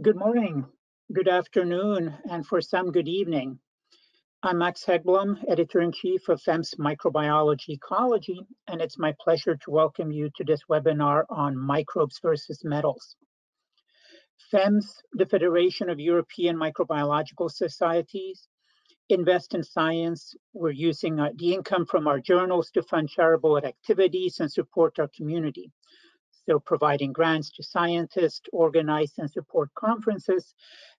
Good morning, good afternoon, and for some, good evening. I'm Max Häggblom, Editor-in-Chief of FEMS Microbiology Ecology, and it's my pleasure to welcome you to this webinar on microbes versus metals. FEMS, the Federation of European Microbiological Societies, invest in science. We're using the income from our journals to fund charitable activities and support our community. So providing grants to scientists, organize and support conferences,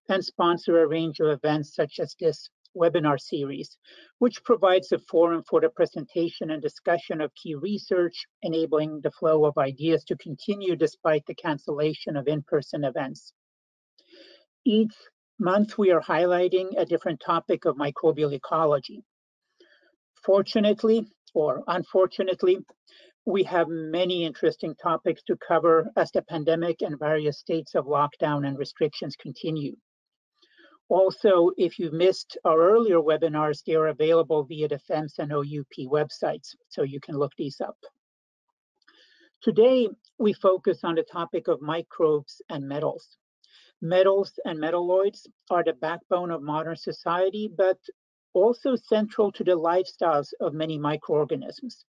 and sponsor a range of events such as this webinar series, which provides a forum for the presentation and discussion of key research, enabling the flow of ideas to continue despite the cancellation of in-person events. Each month, we are highlighting a different topic of microbial ecology. Fortunately, or unfortunately, we have many interesting topics to cover as the pandemic and various states of lockdown and restrictions continue. Also, if you missed our earlier webinars, they are available via the FEMS and OUP websites, so you can look these up. Today, we focus on the topic of microbes and metals. Metals and metalloids are the backbone of modern society, but also central to the lifestyles of many microorganisms.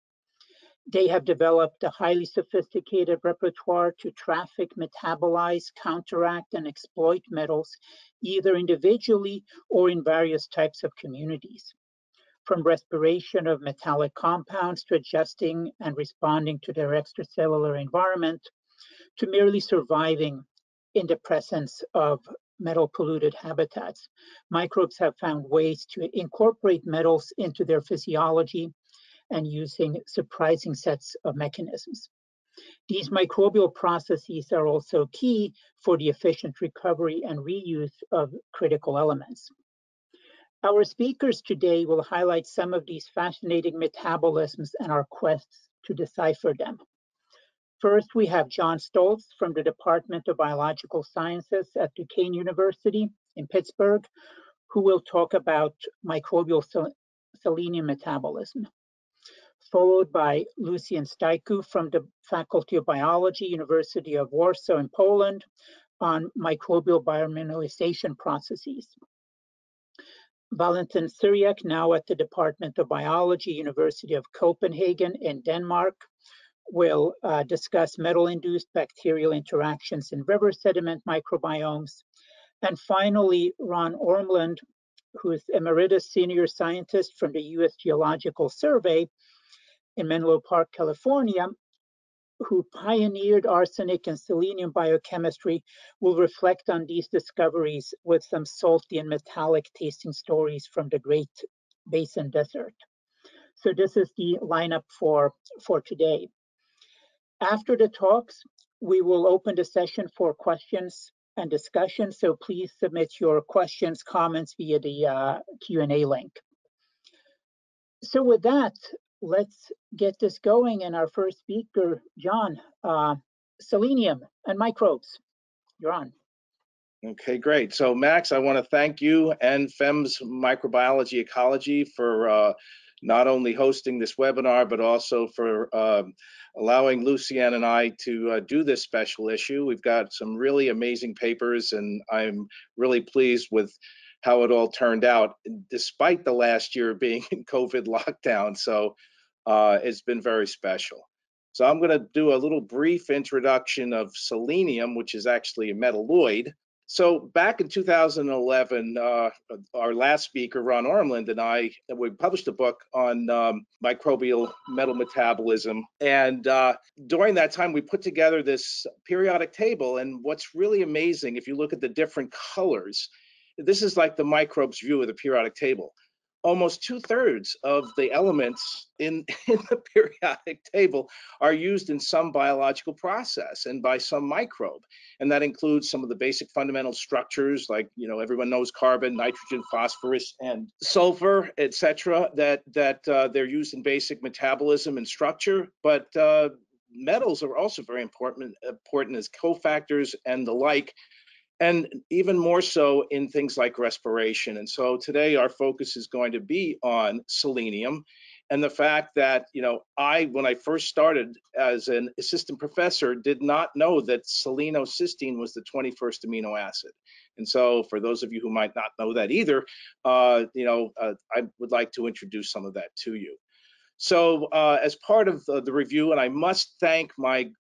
They have developed a highly sophisticated repertoire to traffic, metabolize, counteract, and exploit metals, either individually or in various types of communities. From respiration of metallic compounds to adjusting and responding to their extracellular environment, to merely surviving in the presence of metal-polluted habitats. Microbes have found ways to incorporate metals into their physiology and using surprising sets of mechanisms. These microbial processes are also key for the efficient recovery and reuse of critical elements. Our speakers today will highlight some of these fascinating metabolisms and our quests to decipher them. First, we have John Stolz from the Department of Biological Sciences at Duquesne University in Pittsburgh, who will talk about microbial selenium metabolism, followed by Lucian Staicu from the Faculty of Biology, University of Warsaw in Poland, on microbial biomineralization processes. Valentine Cyriaque, now at the Department of Biology, University of Copenhagen in Denmark, will discuss metal-induced bacterial interactions in river sediment microbiomes. And finally, Ron Oremland, who is Emeritus Senior Scientist from the US Geological Survey in Menlo Park, California, who pioneered arsenic and selenium biochemistry, will reflect on these discoveries with some salty and metallic tasting stories from the Great Basin Desert. So this is the lineup for today. After the talks, we will open the session for questions and discussion, so please submit your questions, comments via the Q&A link. So with that, let's get this going, and our first speaker, John, selenium and microbes. You're on. Okay, great. So Max, I want to thank you and FEMS Microbiology Ecology for not only hosting this webinar, but also for allowing Lucian and I to do this special issue. We've got some really amazing papers, and I'm really pleased with how it all turned out, despite the last year being in COVID lockdown. So it's been very special. So I'm gonna do a little brief introduction of selenium, which is actually a metalloid. So back in 2011, our last speaker, Ron Oremland, and I, we published a book on microbial metal metabolism. And during that time, we put together this periodic table. And what's really amazing, if you look at the different colors, this is like the microbes view of the periodic table. Almost 2/3 of the elements in the periodic table are used in some biological process and by some microbe. And that includes some of the basic fundamental structures, like, you know, everyone knows carbon, nitrogen, phosphorus, and sulfur, et cetera, that they're used in basic metabolism and structure. But metals are also very important as cofactors and the like, and even more so in things like respiration. And so today our focus is going to be on selenium and the fact that, you know, I, when I first started as an assistant professor, did not know that selenocysteine was the 21st amino acid. And so for those of you who might not know that either, you know, I would like to introduce some of that to you. So as part of the review, and I must thank my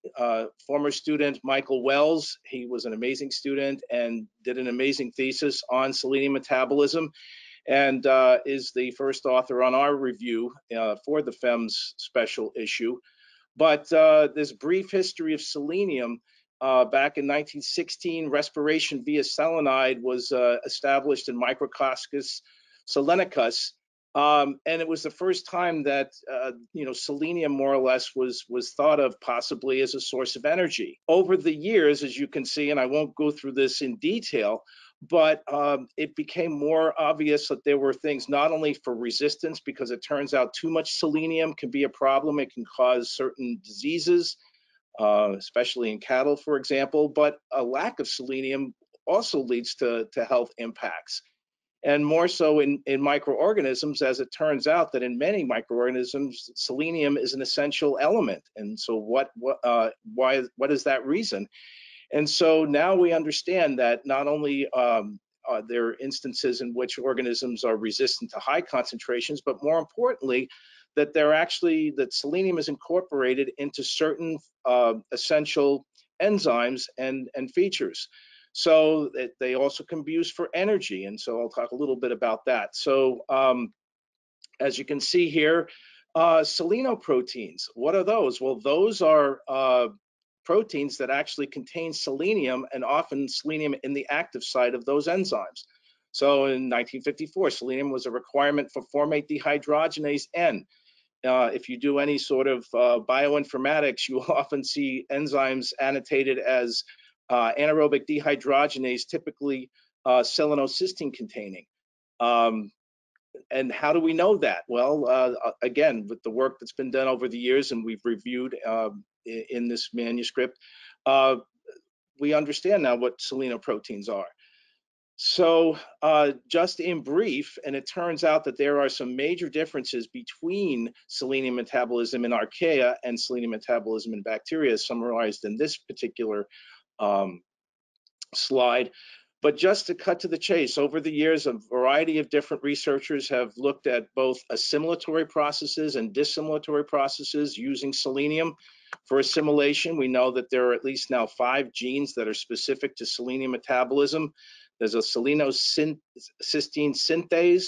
former student, Michael Wells. He was an amazing student and did an amazing thesis on selenium metabolism, and is the first author on our review for the FEMS special issue. But this brief history of selenium, back in 1916, respiration via selenide was established in Micrococcus selenicus, and it was the first time that you know, selenium more or less was thought of possibly as a source of energy. Over the years, as you can see, and I won't go through this in detail, but it became more obvious that there were things not only for resistance, because it turns out too much selenium can be a problem. It can cause certain diseases, especially in cattle, for example, but a lack of selenium also leads to health impacts. And more so in microorganisms, as it turns out that in many microorganisms, selenium is an essential element. And so what is that reason? And so now we understand that not only are there instances in which organisms are resistant to high concentrations, but more importantly, that they're actually, that selenium is incorporated into certain essential enzymes and features. So that they also can be used for energy. And so I'll talk a little bit about that. So as you can see here, selenoproteins, what are those? Well, those are proteins that actually contain selenium, and often selenium in the active site of those enzymes. So in 1954, selenium was a requirement for formate dehydrogenase N. If you do any sort of bioinformatics, you will often see enzymes annotated as anaerobic dehydrogenase, typically selenocysteine containing. And how do we know that? Well, again, with the work that's been done over the years, and we've reviewed in this manuscript, we understand now what selenoproteins are. So just in brief, and it turns out that there are some major differences between selenium metabolism in archaea and selenium metabolism in bacteria, summarized in this particular slide. But just to cut to the chase, over the years, a variety of different researchers have looked at both assimilatory processes and dissimilatory processes using selenium. For assimilation, we know that there are at least now 5 genes that are specific to selenium metabolism. There's a selenocysteine synthase.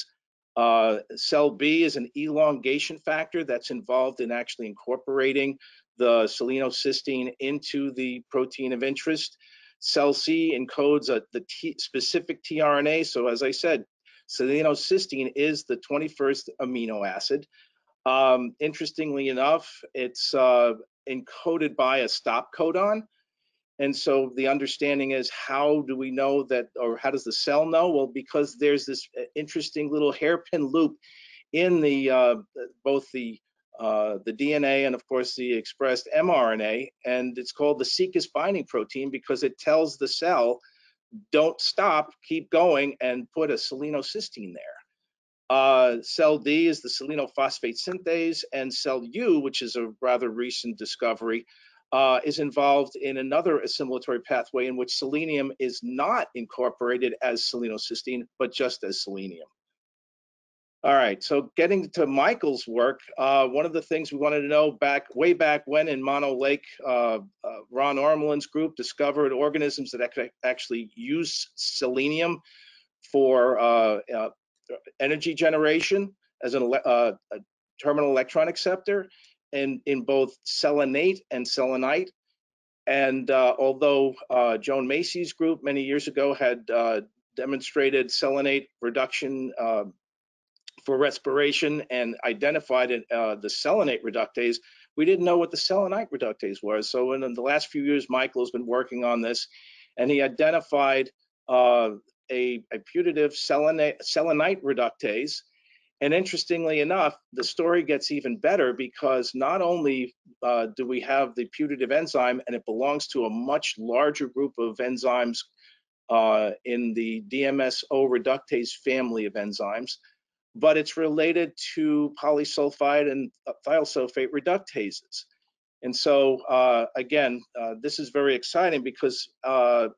selB is an elongation factor that's involved in actually incorporating the selenocysteine into the protein of interest. selC encodes the specific tRNA. So as I said, selenocysteine is the 21st amino acid. Interestingly enough, it's encoded by a stop codon. And so the understanding is, how do we know that, or how does the cell know? Well, because there's this interesting little hairpin loop in the both the DNA and, of course, the expressed mRNA, and it's called the SECIS binding protein because it tells the cell, don't stop, keep going, and put a selenocysteine there. selD is the selenophosphate synthase, and selU, which is a rather recent discovery, is involved in another assimilatory pathway in which selenium is not incorporated as selenocysteine, but just as selenium. All right, so getting to Michael's work, one of the things we wanted to know way back when in Mono Lake, Ron Oremland's group discovered organisms that could actually use selenium for energy generation as a terminal electron acceptor in both selenate and selenite. And although Joan Macy's group many years ago had demonstrated selenate reduction for respiration and identified the selenate reductase, we didn't know what the selenite reductase was. So in the last few years, Michael has been working on this, and he identified a putative selenite reductase. And interestingly enough, the story gets even better because not only do we have the putative enzyme, and it belongs to a much larger group of enzymes in the DMSO reductase family of enzymes, but it's related to polysulfide and thiosulfate reductases. And so again, this is very exciting because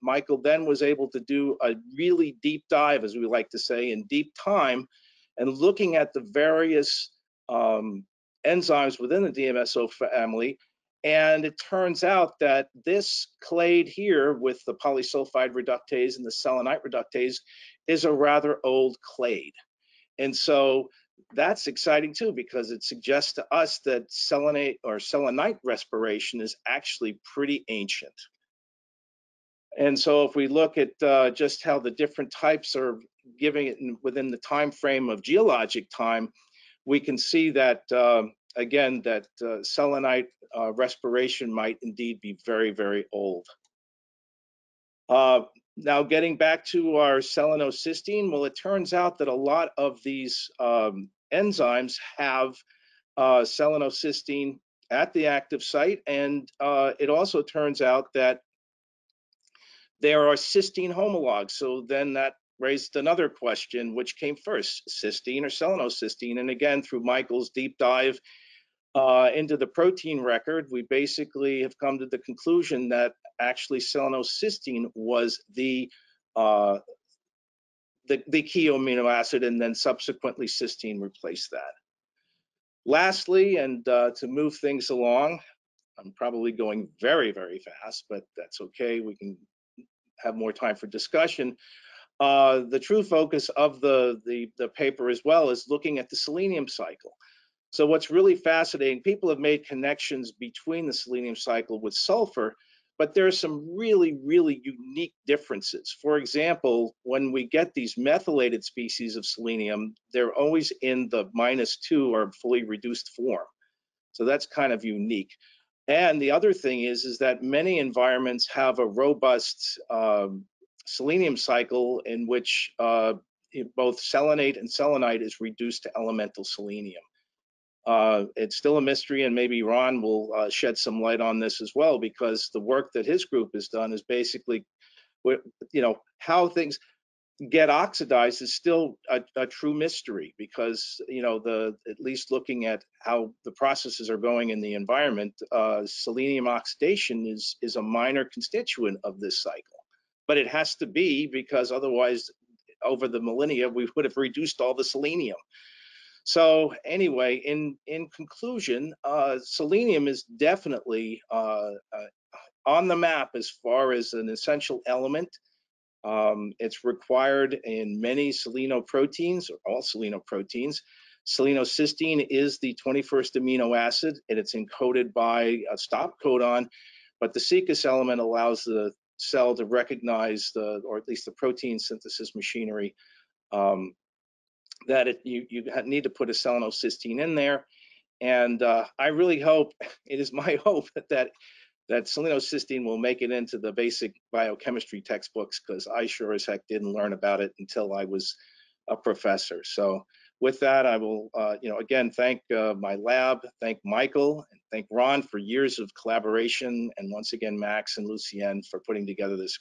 Michael then was able to do a really deep dive, as we like to say, in deep time, and looking at the various enzymes within the DMSO family. And it turns out that this clade here with the polysulfide reductase and the selenite reductase is a rather old clade. And so that's exciting too, because it suggests to us that selenate or selenite respiration is actually pretty ancient. And so if we look at just how the different types are giving it within the time frame of geologic time, we can see that again, that selenite respiration might indeed be very, very old. Now, getting back to our selenocysteine, well, it turns out that a lot of these enzymes have selenocysteine at the active site, and it also turns out that there are cysteine homologs. So then that raised another question, which came first, cysteine or selenocysteine? And again, through Michael's deep dive into the protein record, we basically have come to the conclusion that actually selenocysteine was the key amino acid, and then subsequently cysteine replaced that. Lastly, and to move things along, I'm probably going very, very fast, but that's okay. We can have more time for discussion. The true focus of the paper as well is looking at the selenium cycle. So what's really fascinating, people have made connections between the selenium cycle with sulfur, but there are some really, really unique differences. For example, when we get these methylated species of selenium, they're always in the -2 or fully reduced form. So that's kind of unique. And the other thing is that many environments have a robust selenium cycle in which both selenate and selenite is reduced to elemental selenium. It's still a mystery, and maybe Ron will shed some light on this as well, because the work that his group has done is basically, you know, how things get oxidized is still a true mystery, because, you know, at least looking at how the processes are going in the environment, selenium oxidation is a minor constituent of this cycle. But it has to be, because otherwise over the millennia we would have reduced all the selenium. So anyway, in conclusion, selenium is definitely on the map as far as an essential element. It's required in many selenoproteins, or all selenoproteins. Selenocysteine is the 21st amino acid, and it's encoded by a stop codon, but the SECIS element allows the cell to recognize the, or at least the protein synthesis machinery, that you need to put a selenocysteine in there. And I really hope, it is my hope that selenocysteine will make it into the basic biochemistry textbooks, because I sure as heck didn't learn about it until I was a professor. So with that, I will, you know, again, thank my lab, thank Michael, and thank Ron for years of collaboration, and once again, Max and Lucian for putting together this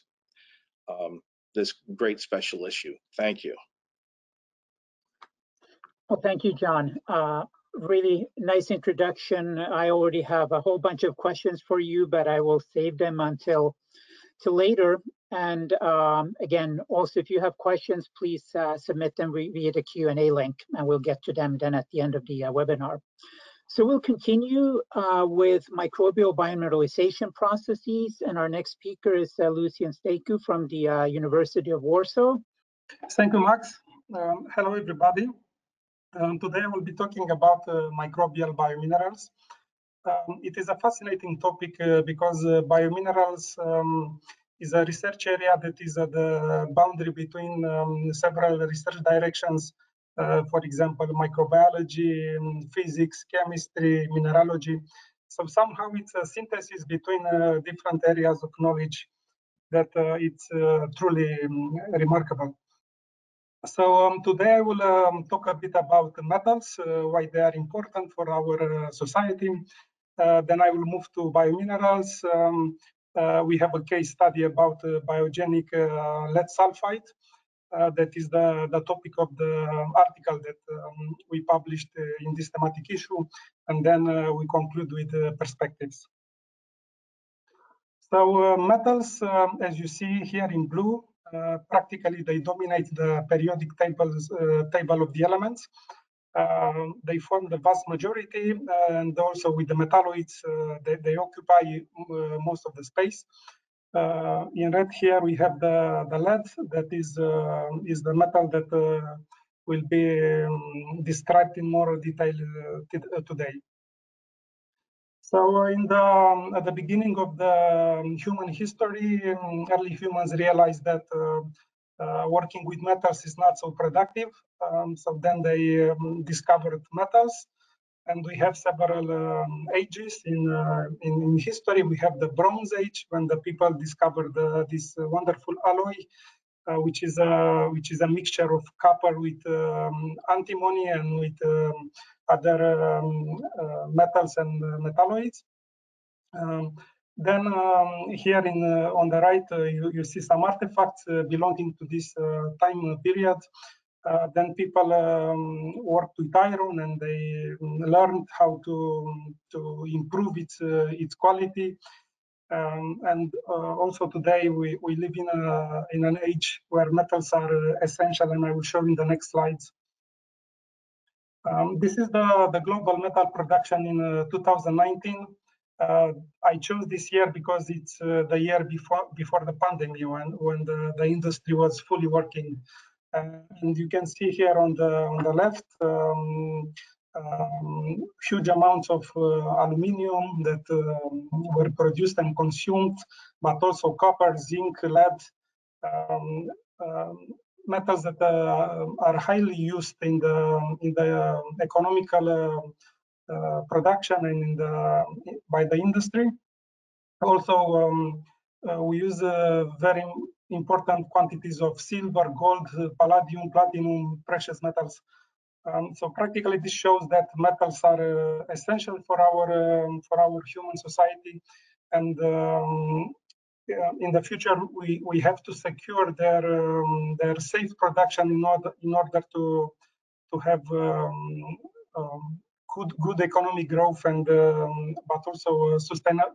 this great special issue. Thank you. Well, thank you, John. Really nice introduction. I already have a whole bunch of questions for you, but I will save them until later. And again, also, if you have questions, please submit them via the Q&A link, and we'll get to them then at the end of the webinar. So we'll continue with microbial biomineralization processes, and our next speaker is Lucian Staicu from the University of Warsaw. Thank you, Max. Hello, everybody. Today I will be talking about microbial biominerals. It is a fascinating topic because biominerals is a research area that is at the boundary between several research directions, for example, microbiology, physics, chemistry, mineralogy. So somehow it's a synthesis between different areas of knowledge that it's truly remarkable. So today I will talk a bit about metals, why they are important for our society. Then I will move to biominerals. We have a case study about biogenic lead sulfide. That is the topic of the article that we published in this thematic issue, and then we conclude with perspectives. So metals, as you see here in blue, practically they dominate the periodic tables, table of the elements. They form the vast majority, and also with the metalloids, they occupy most of the space. In red here we have the lead, that is the metal that will be described in more detail today. So in the at the beginning of the human history, early humans realized that working with metals is not so productive. So then they discovered metals, and we have several ages in history. We have the Bronze Age, when the people discovered this wonderful alloy, which is a mixture of copper with antimony and with other metals and metalloids. Then here in on the right, you see some artifacts belonging to this time period. Then people worked with iron, and they learned how to improve its quality. And also today we live in an age where metals are essential, and I will show in the next slides. This is the global metal production in 2019. I chose this year because it's the year before the pandemic, when the industry was fully working. And you can see here on the left huge amounts of aluminium that were produced and consumed, but also copper, zinc, lead, metals that are highly used in the economical production and by the industry. Also, we use very important quantities of silver, gold, palladium, platinum, precious metals. So practically, this shows that metals are essential for our human society, and in the future we have to secure their safe production in order to have good economic growth, and but also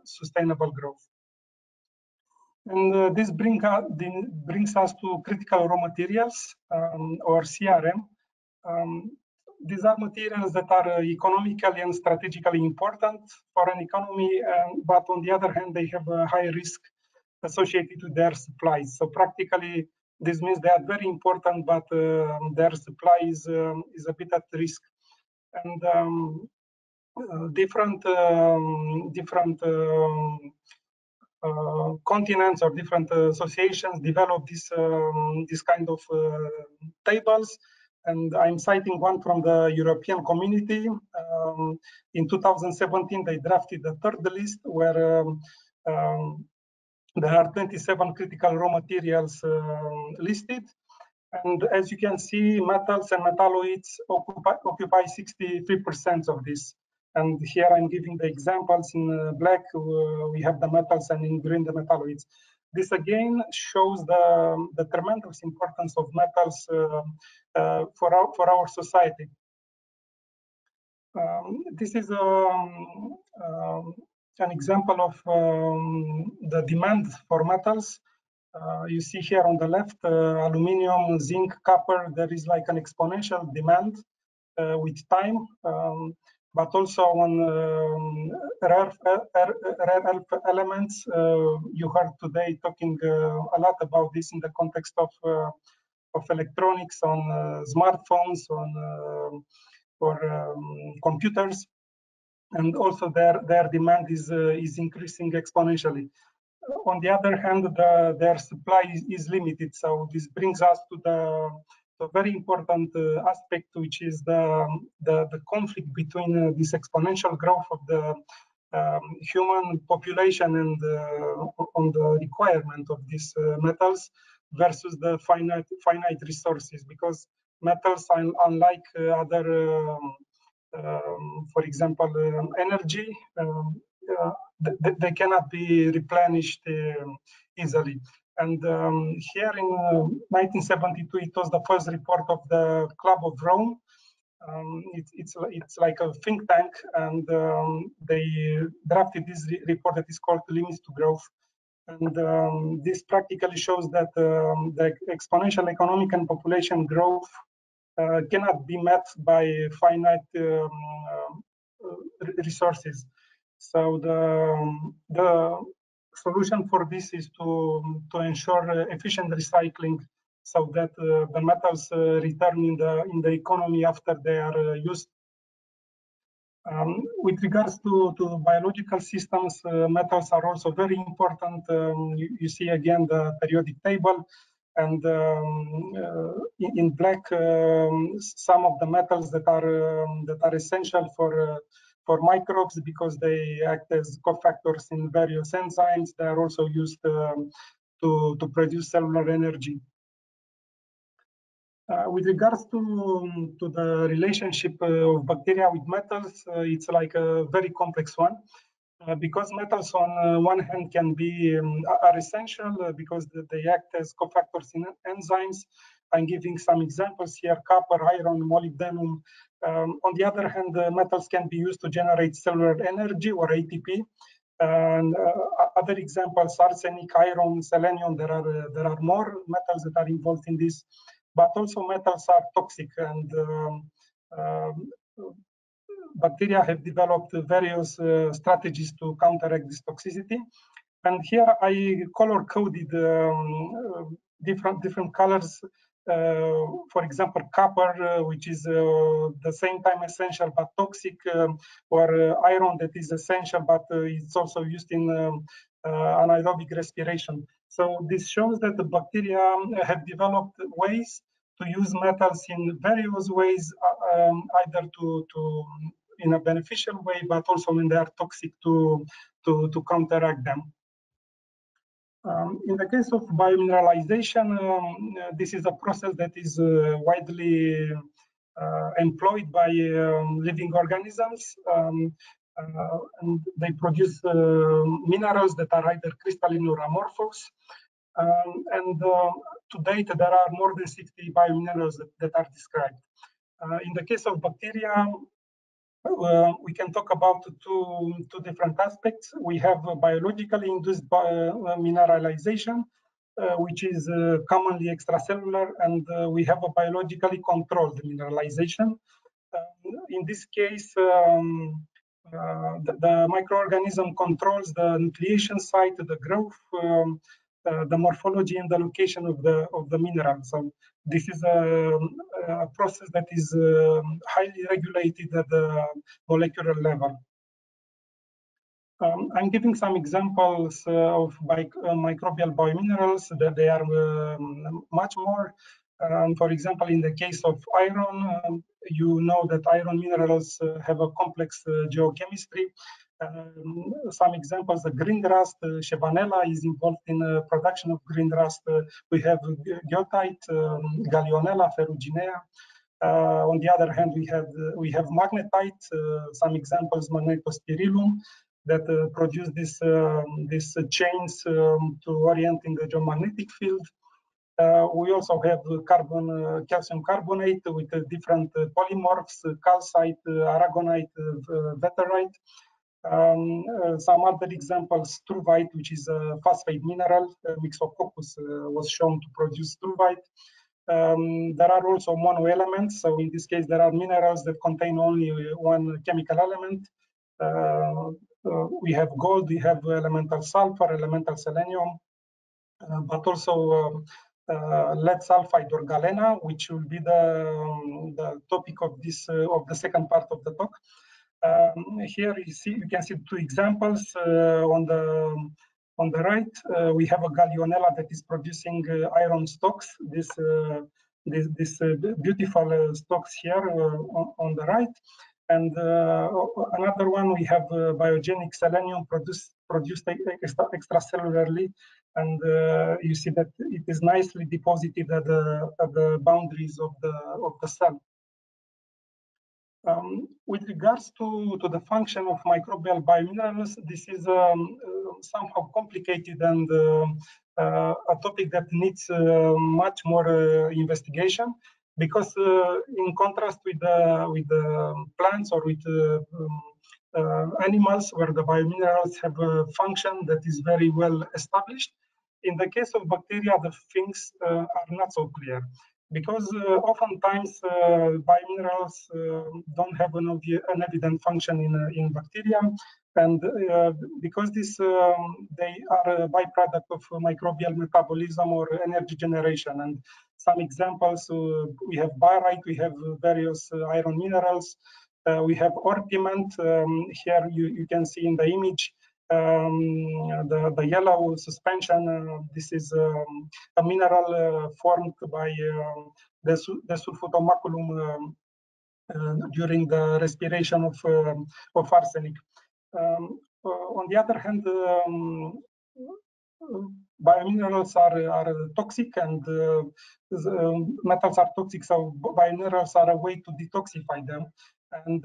sustainable growth. And this brings us to critical raw materials, or CRM. These are materials that are economically and strategically important for an economy, but on the other hand, they have a high risk associated with their supplies. So practically, this means they are very important, but their supply is a bit at risk. And different continents or different associations develop this kind of tables, and I'm citing one from the European Community. In 2017, they drafted the third list, where there are 27 critical raw materials listed, and as you can see, metals and metalloids occupy 63% of this. And here I'm giving the examples. In black, we have the metals, and in green, the metalloids. This again shows the tremendous importance of metals for our society. This is an example of the demand for metals. You see here on the left, aluminium, zinc, copper. There is like an exponential demand with time. But also on rare elements, you heard today talking a lot about this in the context of electronics, on smartphones, on or computers, and also their demand is increasing exponentially. On the other hand, their supply is limited, so this brings us to a very important aspect, which is the conflict between this exponential growth of the human population and on the requirement of these metals versus the finite resources, because metals, unlike other, for example, energy, they cannot be replenished easily. And here in 1972, it was the first report of the Club of Rome. It's like a think tank, and they drafted this report that is called Limits to Growth. And this practically shows that the exponential economic and population growth cannot be met by finite resources. So the solution for this is to ensure efficient recycling, so that the metals return in the economy after they are used. With regards to biological systems, metals are also very important. You see again the periodic table, and in black some of the metals that are essential for microbes, because they act as cofactors in various enzymes. They are also used to produce cellular energy. With regards to the relationship of bacteria with metals, it's like a very complex one, because metals on one hand can be are essential because they act as cofactors in enzymes. I'm giving some examples here: copper, iron, molybdenum. On the other hand, metals can be used to generate cellular energy, or ATP. And other examples: arsenic, iron, selenium. There are more metals that are involved in this. But also metals are toxic, and bacteria have developed various strategies to counteract this toxicity. And here I color-coded different colors. For example, copper, which is the same time essential but toxic, or iron that is essential but it's also used in anaerobic respiration. So this shows that the bacteria have developed ways to use metals in various ways, either in a beneficial way, but also when they are toxic to counteract them. In the case of biomineralization, this is a process that is widely employed by living organisms. And they produce minerals that are either crystalline or amorphous. And to date, there are more than 60 biominerals that are described. In the case of bacteria, we can talk about two different aspects. We have biologically induced mineralization, which is commonly extracellular, and we have a biologically controlled mineralization. In this case, the microorganism controls the nucleation site, the growth, the morphology, and the location of the mineral. So this is a process that is highly regulated at the molecular level. I'm giving some examples of microbial biominerals. That they are much more. For example, in the case of iron, you know that iron minerals have a complex geochemistry. Some examples: the green rust, shevanella is involved in production of green rust. We have goethite, gallionella, ferruginea. On the other hand, we have magnetite. Some examples: magnetospirillum, that produce these chains to orient in the geomagnetic field. We also have calcium carbonate with different polymorphs: calcite, aragonite, vetarite. Some other examples: struvite, which is a phosphate mineral. Mixococcus was shown to produce struvite. There are also monoelements. So in this case, there are minerals that contain only one chemical element. We have gold, we have elemental sulfur, elemental selenium, but also lead sulfide or galena, which will be the topic of this of the second part of the talk. Here you can see two examples. On the right, we have a gallionella that is producing iron stocks. This beautiful stocks here on the right, and another one we have biogenic selenium produced extracellularly. And you see that it is nicely deposited at the boundaries of the cell. With regards to the function of microbial biominerals, this is somehow complicated and a topic that needs much more investigation, because in contrast with the plants or with animals, where the biominerals have a function that is very well established, in the case of bacteria, the things are not so clear, because oftentimes biominerals don't have an evident function in bacteria, and because this they are a byproduct of microbial metabolism or energy generation. And some examples, we have barite, we have various iron minerals, we have orpiment. Here you can see in the image the yellow suspension. This is a mineral formed by the sulfatomaculum during the respiration of arsenic. On the other hand, biominerals are toxic, and metals are toxic, so biominerals are a way to detoxify them. And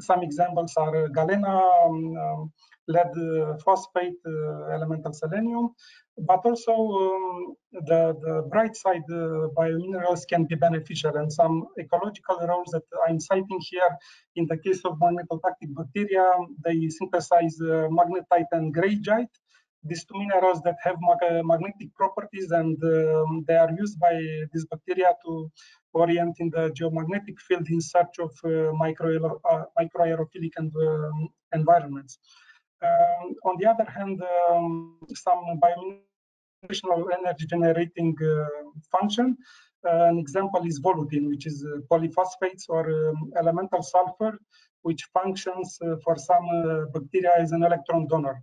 some examples are galena, lead phosphate, elemental selenium, but also the bright side, biominerals can be beneficial, and some ecological roles that I'm citing here. In the case of magnetotactic bacteria, they synthesize magnetite and greigite. These two minerals that have magnetic properties, and they are used by these bacteria to orient in the geomagnetic field in search of microaerophilic environments. On the other hand, some biomineral energy generating function. An example is volutin, which is polyphosphates, or elemental sulfur, which functions for some bacteria as an electron donor.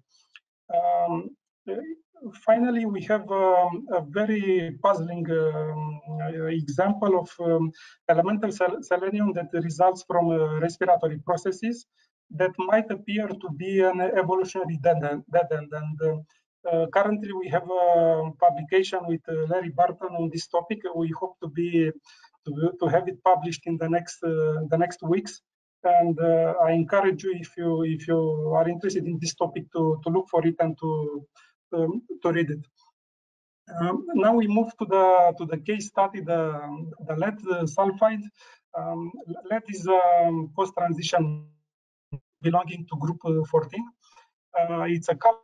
Finally, we have a very puzzling example of elemental selenium that results from respiratory processes that might appear to be an evolutionary dead end. And currently, we have a publication with Larry Barton on this topic. We hope to have it published in the next weeks. And I encourage you, if you are interested in this topic, to look for it and to read it. Now we move to the case study, the lead sulfide. Lead is post-transition belonging to group 14. It's a copper.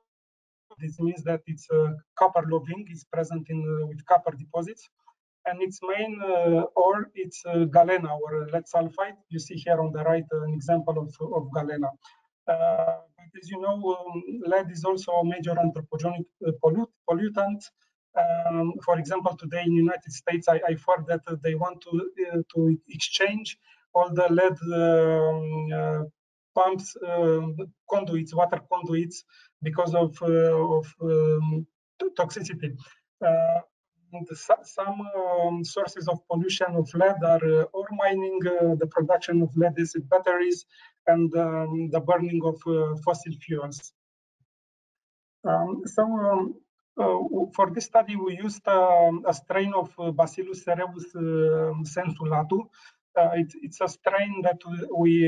This means that it's a copper loving. It's present in with copper deposits. And its main ore, it's galena, or lead sulfide. You see here on the right an example of galena. As you know, lead is also a major anthropogenic pollutant. For example, today in the United States, I heard that they want to exchange all the lead pumps, conduits, water conduits, because of toxicity. Some sources of pollution of lead are ore mining, the production of lead-acid batteries, and the burning of fossil fuels. For this study, we used a strain of Bacillus cereus sensulatum. It's a strain that we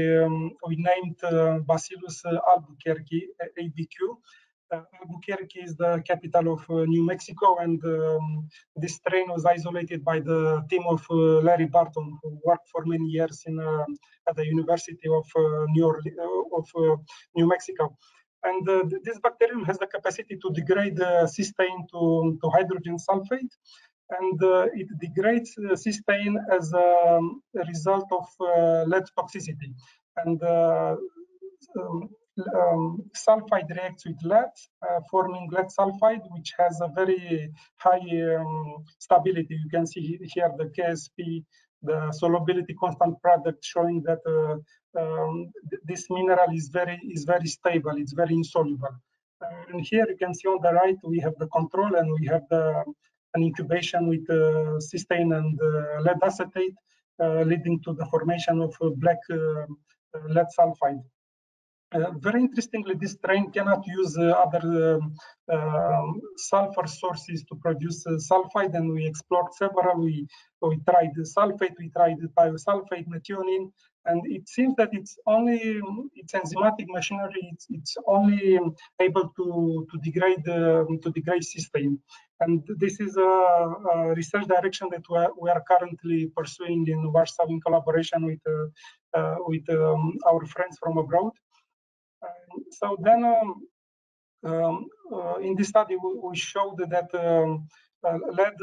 named Bacillus albuquerque, ABQ. Albuquerque is the capital of New Mexico, and this strain was isolated by the team of Larry Barton, who worked for many years at the University of New Mexico. And this bacterium has the capacity to degrade cysteine to hydrogen sulfate, and it degrades cysteine as a result of lead toxicity. And sulfide reacts with lead, forming lead sulfide, which has a very high stability. You can see here the KSP, the solubility constant product, showing that this mineral is very stable. It's very insoluble. And here you can see on the right we have the control, and we have an incubation with cysteine and lead acetate, leading to the formation of black lead sulfide. Very interestingly, this strain cannot use other sulfur sources to produce sulfide, and we explored several. We tried sulfate, we tried thiosulfate, methionine, And it seems that it's only its enzymatic machinery. It's only able to degrade cysteine. And this is a research direction that we are currently pursuing in Warsaw in collaboration with our friends from abroad. So then, in this study, we showed that lead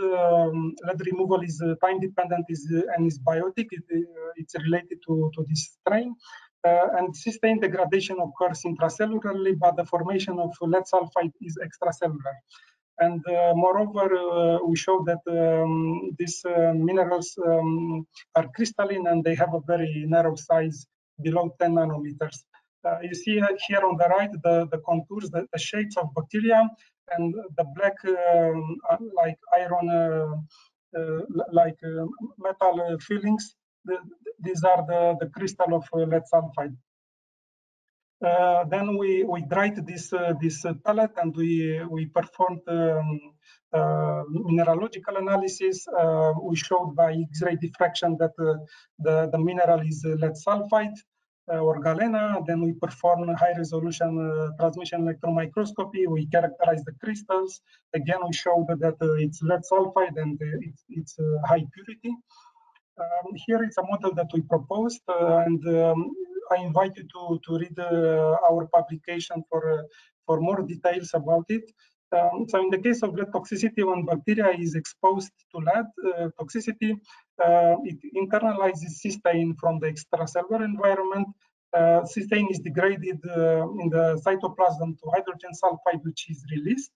removal is time-dependent and is biotic. It's related to this strain. And cysteine degradation occurs intracellularly, but the formation of lead sulfide is extracellular. And moreover, we show that these minerals are crystalline and they have a very narrow size, below 10 nanometers. You see here on the right the contours, the shades of bacteria, and the black like iron, like metal fillings. These are the crystal of lead sulfide. Then we dried this pellet and we performed mineralogical analysis. We showed by X-ray diffraction that the mineral is lead sulfide or galena. Then we perform high-resolution transmission electron microscopy. We characterize the crystals. Again, we showed that it's lead sulfide and it's high purity. Here is a model that we proposed, and I invite you to read our publication for more details about it. So in the case of lead toxicity, when bacteria is exposed to lead toxicity, it internalizes cysteine from the extracellular environment. Cysteine is degraded in the cytoplasm to hydrogen sulfide, which is released,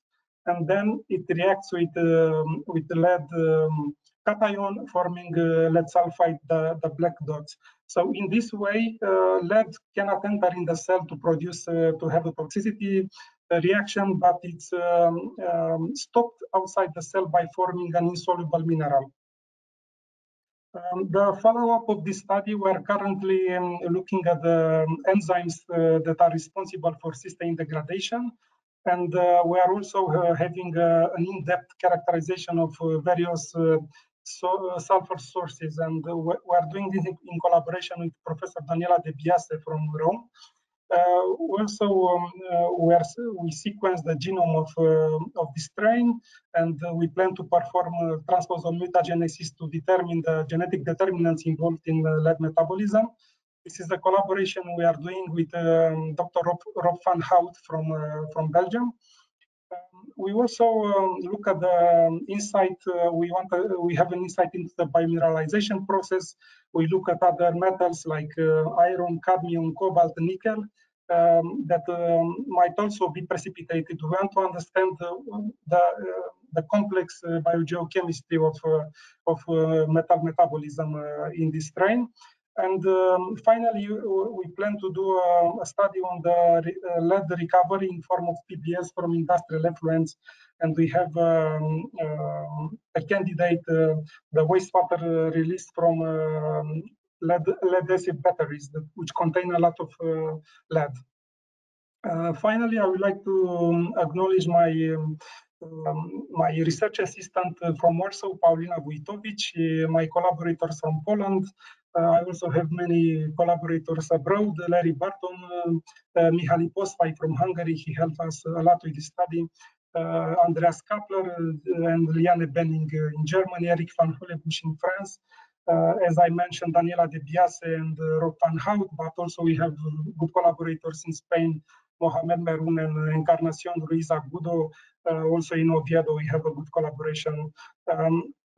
and then it reacts with the lead cation, forming lead sulfide, the black dots. So in this way, lead cannot enter in the cell to produce to have a toxicity reaction, but it's stopped outside the cell by forming an insoluble mineral. The follow-up of this study, we're currently looking at the enzymes that are responsible for cysteine degradation, and we are also having an in-depth characterization of various sulfur sources, and we are doing this in collaboration with Professor Daniela De Biase from Rome. Also, we sequence the genome of this strain, and we plan to perform transposon mutagenesis to determine the genetic determinants involved in lead metabolism. This is a collaboration we are doing with Dr. Rob van Hout from Belgium. We also look at the insight. We have an insight into the biomineralization process. We look at other metals like iron, cadmium, cobalt, nickel that might also be precipitated. We want to understand the complex biogeochemistry of metal metabolism in this strain. And finally, we plan to do a study on the lead recovery in form of PBS from industrial effluents. And we have a candidate, the wastewater released from lead-acid batteries, which contain a lot of lead. Finally, I would like to acknowledge my research assistant from Warsaw, Paulina Wójtowicz, my collaborators from Poland. I also have many collaborators abroad, Larry Barton, Mihaly Posvai from Hungary, he helped us a lot with the study, Andreas Kapler and Liane Benning in Germany, Eric van Hullebusch in France. As I mentioned, Daniela De Biase and Rob van Hout, but also we have good collaborators in Spain, Mohamed Merun and Encarnacion Ruiz Agudo. Also in Oviedo, we have a good collaboration.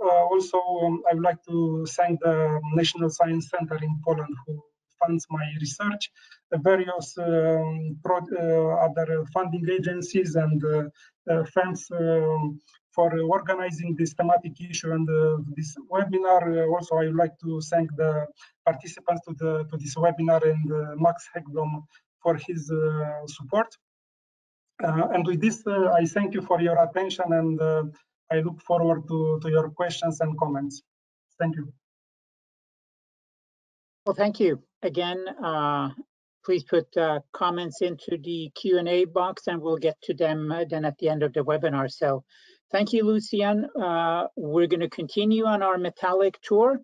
I would like to thank the National Science Center in Poland who funds my research, the various other funding agencies, and thanks for organizing this thematic issue and this webinar. Also, I would like to thank the participants to this webinar and Max Häggblom for his support. And with this, I thank you for your attention, and I look forward to your questions and comments. Thank you. Well, thank you. Again, please put comments into the Q&A box and we'll get to them then at the end of the webinar. So thank you, Lucian. We're going to continue on our metallic tour.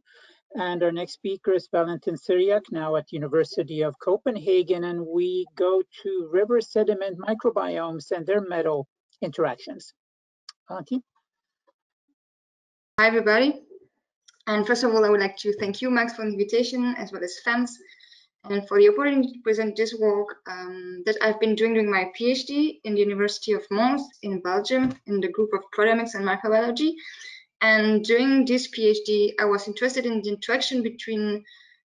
And our next speaker is Valentine Cyriaque, now at University of Copenhagen, and we go to river sediment microbiomes and their metal interactions. Valentine. Hi, everybody. And first of all, I would like to thank you, Max, for the invitation, as well as FAMS, and for the opportunity to present this work that I've been doing during my PhD in the University of Mons in Belgium in the group of proteomics and microbiology. And during this PhD, I was interested in the interaction between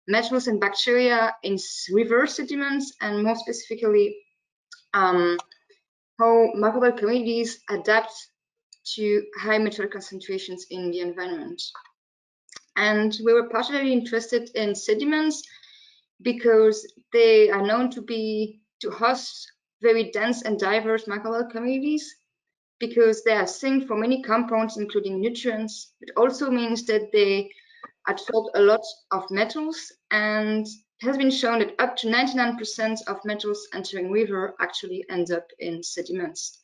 metals and bacteria in river sediments, and more specifically, how microbial communities adapt to high metal concentrations in the environment. And we were particularly interested in sediments because they are known to host very dense and diverse microbial communities, because they are sink for many compounds, including nutrients. It also means that they absorb a lot of metals, and it has been shown that up to 99% of metals entering river actually end up in sediments.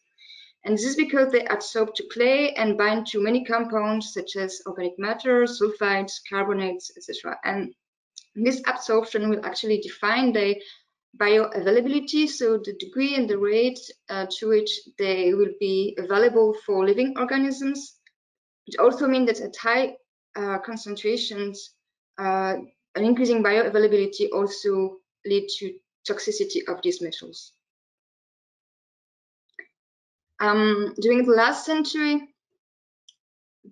And this is because they adsorb to clay and bind to many compounds such as organic matter, sulfides, carbonates, etc. And this absorption will actually define the bioavailability, so the degree and the rate to which they will be available for living organisms. It also means that at high concentrations, an increasing bioavailability also leads to toxicity of these metals. During the last century,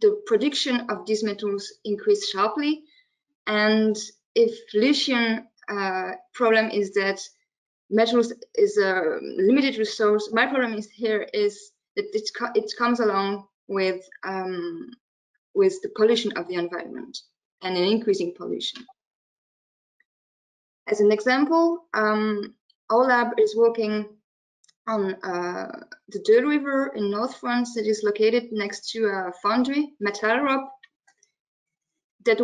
the production of these metals increased sharply, and if Lucian problem is that metals is a limited resource, my problem is here is that it comes along with the pollution of the environment and an increasing pollution. As an example, our lab is working on the Deûle River in North France. It is located next to a foundry, Métaleurop, that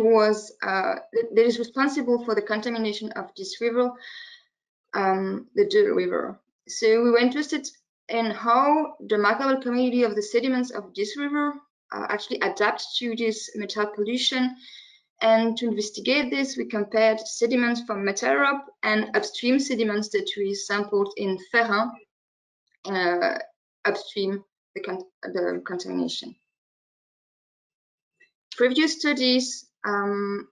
is responsible for the contamination of this river, the Deûle River. So we were interested in how the microbial community of the sediments of this river actually adapt to this metal pollution. And to investigate this, we compared sediments from Métaleurop and upstream sediments that we sampled in Ferrand, upstream the contamination. Previous studies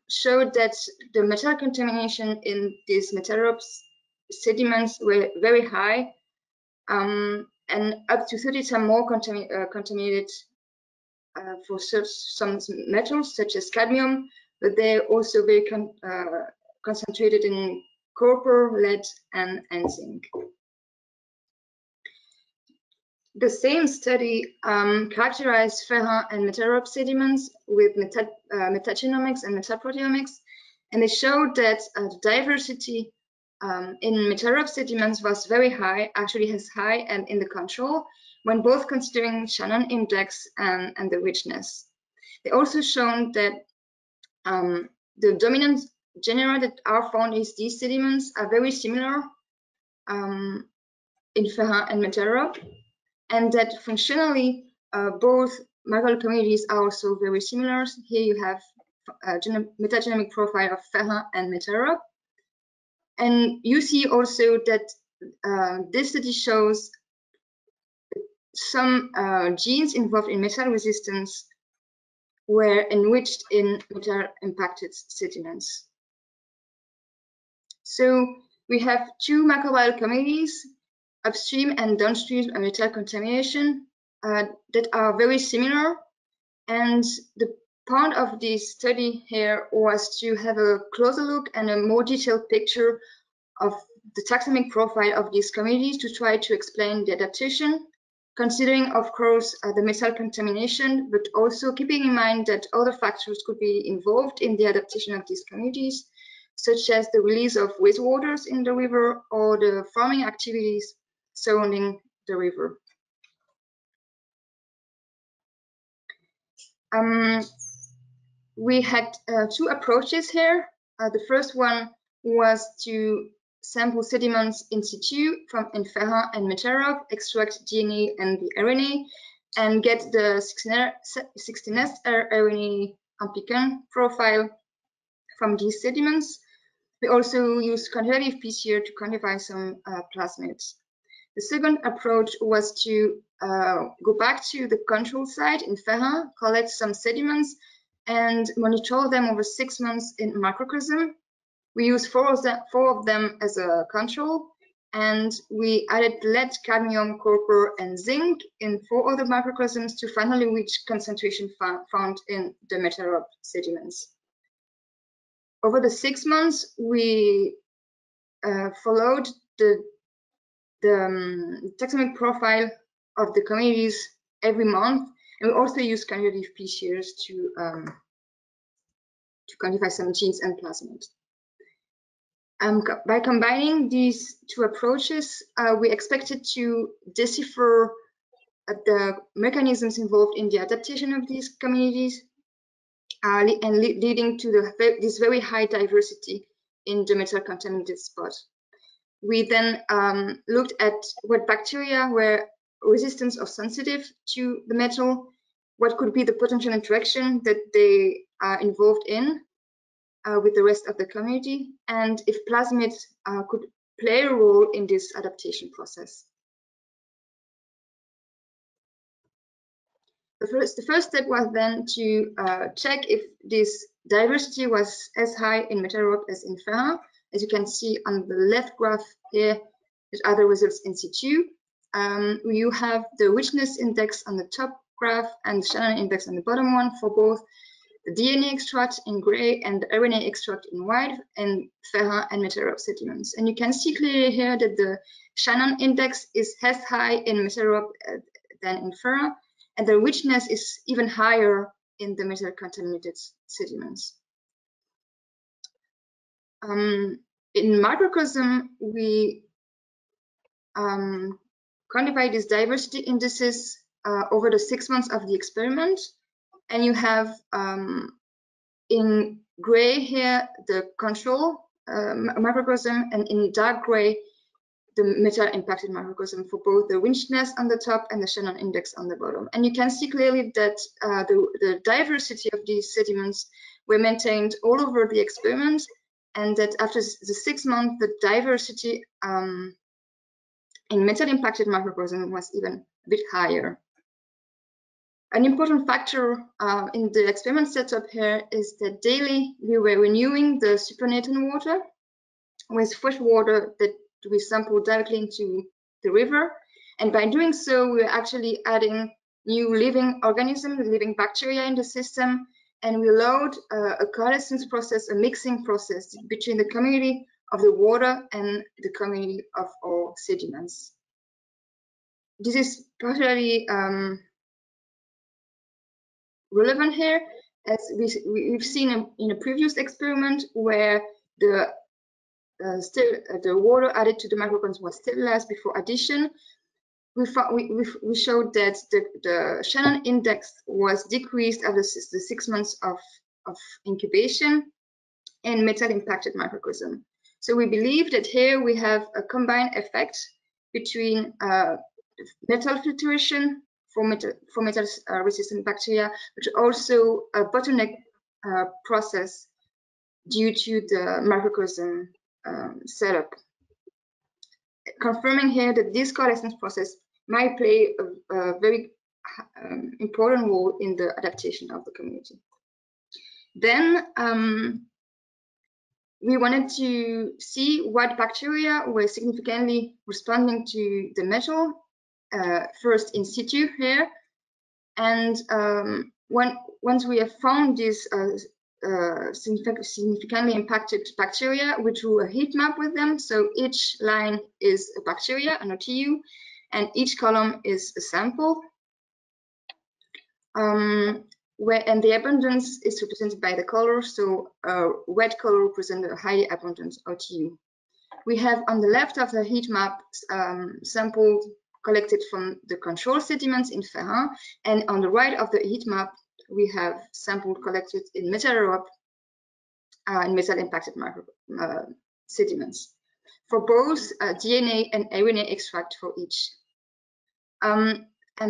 showed that the metal contamination in these Métaleurop sediments were very high, and up to 30 times more contaminated for some metals such as cadmium, but they're also very concentrated in copper, lead, and zinc. The same study characterized Ferrand and Métaleurop sediments with metagenomics and metaproteomics, and they showed that diversity in Métaleurop sediments was very high, actually as high and in the control, when both considering Shannon index and the richness. They also shown that the dominant genera that are found in these sediments are very similar in Ferrand and Métaleurop, and that functionally both microbial communities are also very similar. Here you have metagenomic profile of Ferrand and Métaleurop. And you see also that this study shows some genes involved in metal resistance were enriched in metal impacted sediments. So we have two microbial communities, upstream and downstream metal contamination, that are very similar, and the point of this study here was to have a closer look and a more detailed picture of the taxonomic profile of these communities to try to explain the adaptation, considering of course the metal contamination, but also keeping in mind that other factors could be involved in the adaptation of these communities, such as the release of wastewaters in the river or the farming activities surrounding the river. We had two approaches here. The first one was to sample sediments in situ from Ferrand and Métaleurop, extract DNA and the RNA, and get the 16S rRNA amplicon profile from these sediments. We also used quantitative PCR to quantify some plasmids. The second approach was to go back to the control site in Ferran, collect some sediments, and monitor them over 6 months in microcosm. We used four of them as a control, and we added lead, cadmium, copper, and zinc in 4 other microcosms to finally reach concentration found in the Métaleurop sediments. Over the 6 months, we followed the taxonomic profile of the communities every month, and we also use quantitative PCRs to quantify some genes and plasmids. By combining these 2 approaches, we expected to decipher the mechanisms involved in the adaptation of these communities, and leading to this very high diversity in the metal-contaminated spot. We then looked at what bacteria were resistant or sensitive to the metal, what could be the potential interaction that they are involved in with the rest of the community, and if plasmids could play a role in this adaptation process. The first step was then to check if this diversity was as high in Métaleurop as in Ferran. As you can see on the left graph here, there's other results in situ. You have the richness index on the top graph and the Shannon index on the bottom one for both the DNA extract in gray and the RNA extract in white in Ferran and Métaleurop sediments. And you can see clearly here that the Shannon index is as high in Métaleurop than in Ferran, and the richness is even higher in the metal-contaminated sediments. In microcosm, we quantify these diversity indices over the 6 months of the experiment. And you have in gray here the control microcosm, and in dark gray the metal impacted microcosm for both the richness on the top and the Shannon index on the bottom. And you can see clearly that the diversity of these sediments were maintained all over the experiment, and that after the 6 months, the diversity in metal impacted microcosm was even a bit higher. An important factor in the experiment setup here is that daily we were renewing the supernatant water with fresh water that we sampled directly into the river. And by doing so, we were actually adding new living organisms, living bacteria in the system. And we allowed a coalescence process, a mixing process between the community of the water and the community of all sediments. This is particularly relevant here, as we've seen in a previous experiment where the water added to the microcosm was sterilized before addition. We showed that the Shannon index was decreased after the 6 months of incubation in metal-impacted microcosm. So we believe that here we have a combined effect between metal filtration for metal-resistant bacteria, but also a bottleneck process due to the microcosm setup, confirming here that this coalescence process might play a very important role in the adaptation of the community. Then we wanted to see what bacteria were significantly responding to the metal, first in situ here, and once we have found these significantly impacted bacteria, we drew a heat map with them. So each line is a bacteria, an OTU, and each column is a sample, and the abundance is represented by the color. So red color represents a high abundance OTU. We have on the left of the heat map sampled collected from the control sediments in Ferran, and on the right of the heat map we have sampled collected in Métaleurop and metal-impacted sediments for both DNA and RNA extract for each. And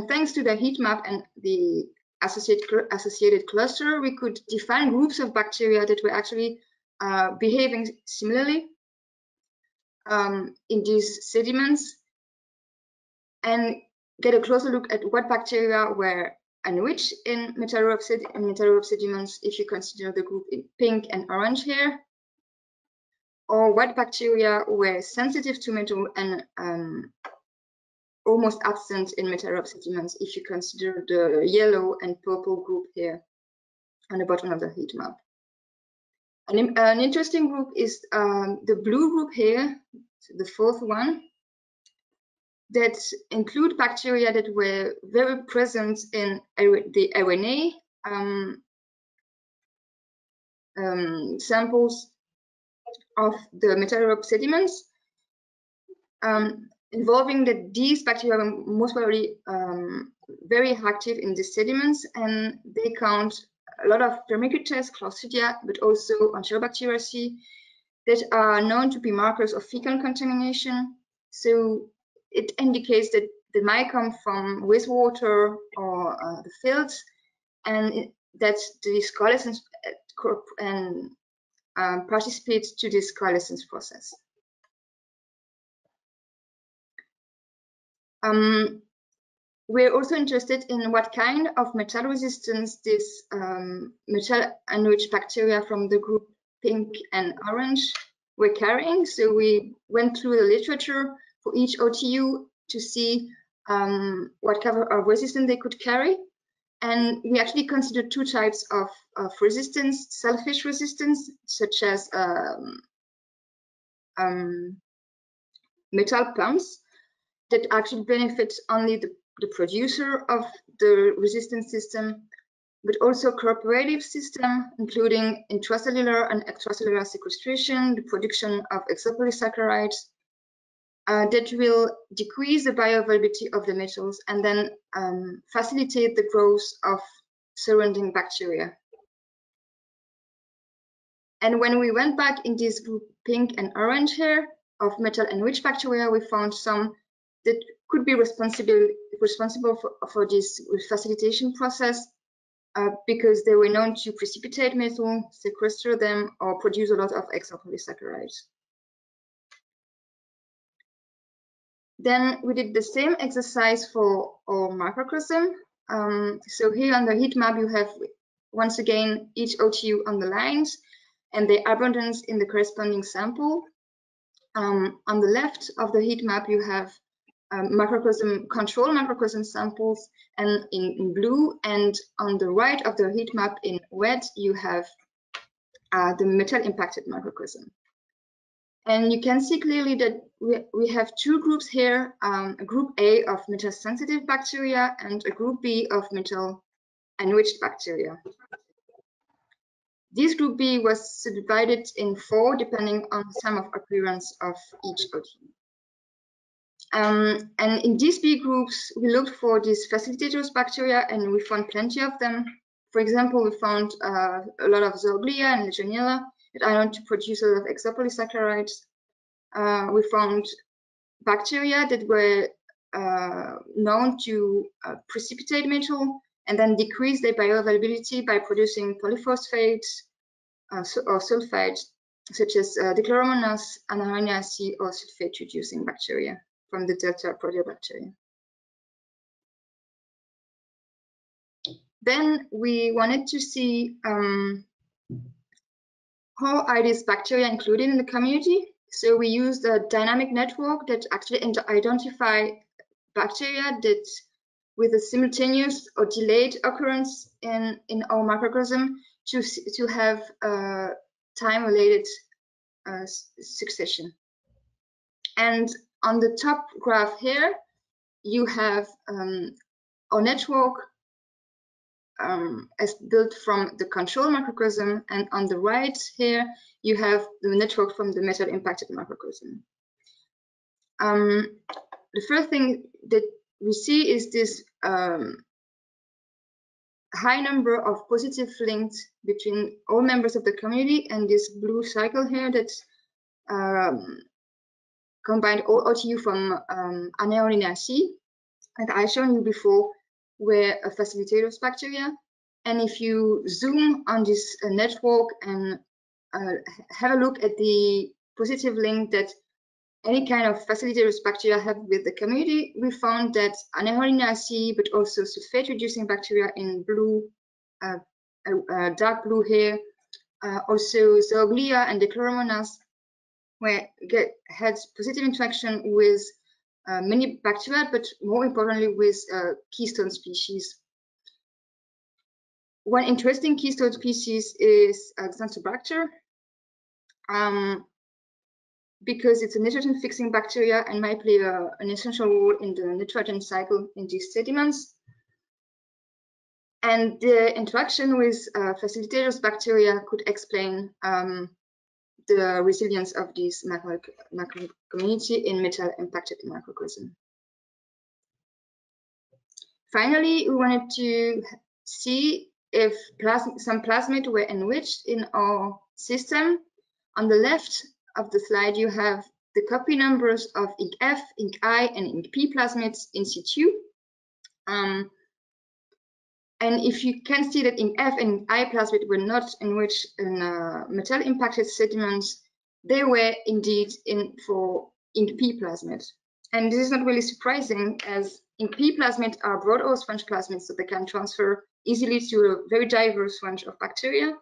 thanks to the heat map and the associated cluster, we could define groups of bacteria that were actually behaving similarly in these sediments, and get a closer look at what bacteria were enriched in Métaleurop sediments, if you consider the group in pink and orange here, or what bacteria were sensitive to metal and almost absent in Métaleurop sediments, if you consider the yellow and purple group here on the bottom of the heat map. An interesting group is the blue group here, so the fourth one, that include bacteria that were very present in the RNA samples of the Métaleurop sediments, involving that these bacteria were most probably very active in the sediments, and they count a lot of Firmicutes, Clostridia, but also Enterobacteriaceae that are known to be markers of fecal contamination. So it indicates that they might come from wastewater or the fields, and that these coalescence and participate to this coalescence process. We're also interested in what kind of metal resistance this metal-enriched bacteria from the group pink and orange were carrying. So we went through the literature for each OTU to see what kind of resistance they could carry. And we actually considered two types of resistance: selfish resistance, such as metal pumps that actually benefit only the producer of the resistance system, but also cooperative system, including intracellular and extracellular sequestration, the production of exopolysaccharides, that will decrease the bioavailability of the metals and then facilitate the growth of surrounding bacteria. And when we went back in this group pink and orange here of metal-enriched bacteria, we found some that could be responsible for this facilitation process because they were known to precipitate metal, sequester them, or produce a lot of exopolysaccharides. Then we did the same exercise for our microcosm. So here on the heat map, you have once again each OTU on the lines and the abundance in the corresponding sample. On the left of the heat map, you have microcosm control microcosm samples and in blue, and on the right of the heat map in red you have the metal impacted microcosm. And you can see clearly that we have two groups here, a group A of metal sensitive bacteria and a group B of metal enriched bacteria. This group B was subdivided in four depending on the sum of appearance of each protein. And in these B groups, we looked for these facilitators bacteria, and we found plenty of them. For example, we found a lot of Zoogloea and Legionella that are known to produce a lot of exopolysaccharides. We found bacteria that were known to precipitate metal and then decrease their bioavailability by producing polyphosphates or sulfides, such as Dechloromonas, Anaeroniaceae, or sulfate-reducing bacteria from the delta proteobacteria. Then we wanted to see how are these bacteria included in the community. So we used a dynamic network that actually identify bacteria that with a simultaneous or delayed occurrence in our microcosm to have time-related succession. And on the top graph here, you have our network as built from the control microcosm, and on the right here, you have the network from the metal impacted microcosm. The first thing that we see is this high number of positive links between all members of the community, and this blue cycle here that's combined all OTU from Anaeroniaceae that I showed you before were a facilitators bacteria. And if you zoom on this network and have a look at the positive link that any kind of facilitative bacteria have with the community, we found that Anaerinaceae, but also sulfate-reducing bacteria in blue, dark blue here, also Zoogloea and Dechloromonas, had positive interaction with many bacteria, but more importantly with keystone species. One interesting keystone species is Xanthobacter, because it's a nitrogen-fixing bacteria and might play an essential role in the nitrogen cycle in these sediments. And the interaction with facilitators bacteria could explain the resilience of this macro community in metal-impacted microcosm. Finally, we wanted to see if some plasmids were enriched in our system. On the left of the slide, you have the copy numbers of IncF, IncI, and IncP plasmids in situ. And if you can see that IncF and IncI plasmids were not enriched in metal-impacted sediments, they were indeed for IncP plasmids. And this is not really surprising, as IncP plasmids are broad or sponge plasmids, so they can transfer easily to a very diverse range of bacteria.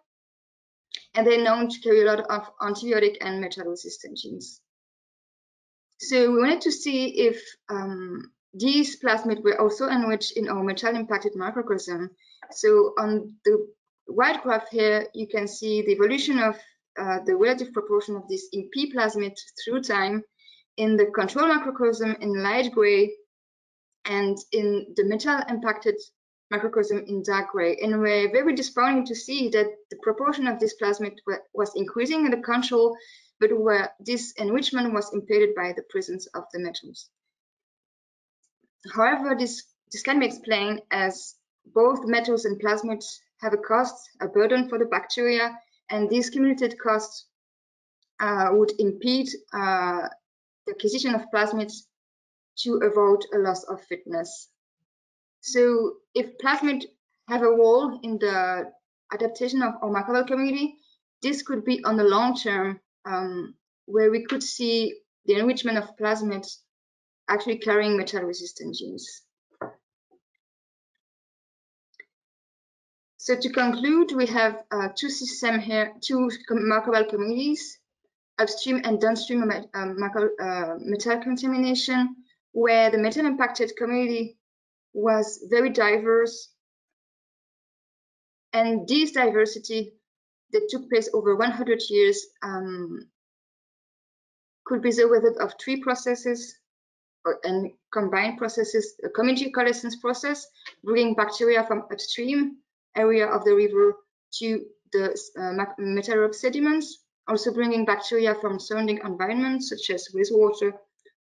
And they're known to carry a lot of antibiotic and metallocysteine genes. So we wanted to see if these plasmids were also enriched in our metal-impacted microcosm. So on the white graph here, you can see the evolution of the relative proportion of these IncP plasmids through time in the control microcosm in light gray and in the metal-impacted microcosm in dark gray, and we're very disappointing to see that the proportion of this plasmid was increasing in the control, but where this enrichment was impeded by the presence of the metals. However, this can be explained as both metals and plasmids have a cost, a burden for the bacteria, and these cumulative costs would impede the acquisition of plasmids to avoid a loss of fitness. So if plasmids have a role in the adaptation of our microbial community, this could be on the long term, where we could see the enrichment of plasmids actually carrying metal-resistant genes. So to conclude, we have two systems here, two microbial communities, upstream and downstream of metal contamination, where the metal-impacted community was very diverse, and this diversity that took place over 100 years could be the result of three processes and combined processes: a community coalescence process, bringing bacteria from upstream area of the river to the Métaleurop sediments, also bringing bacteria from surrounding environments such as wastewater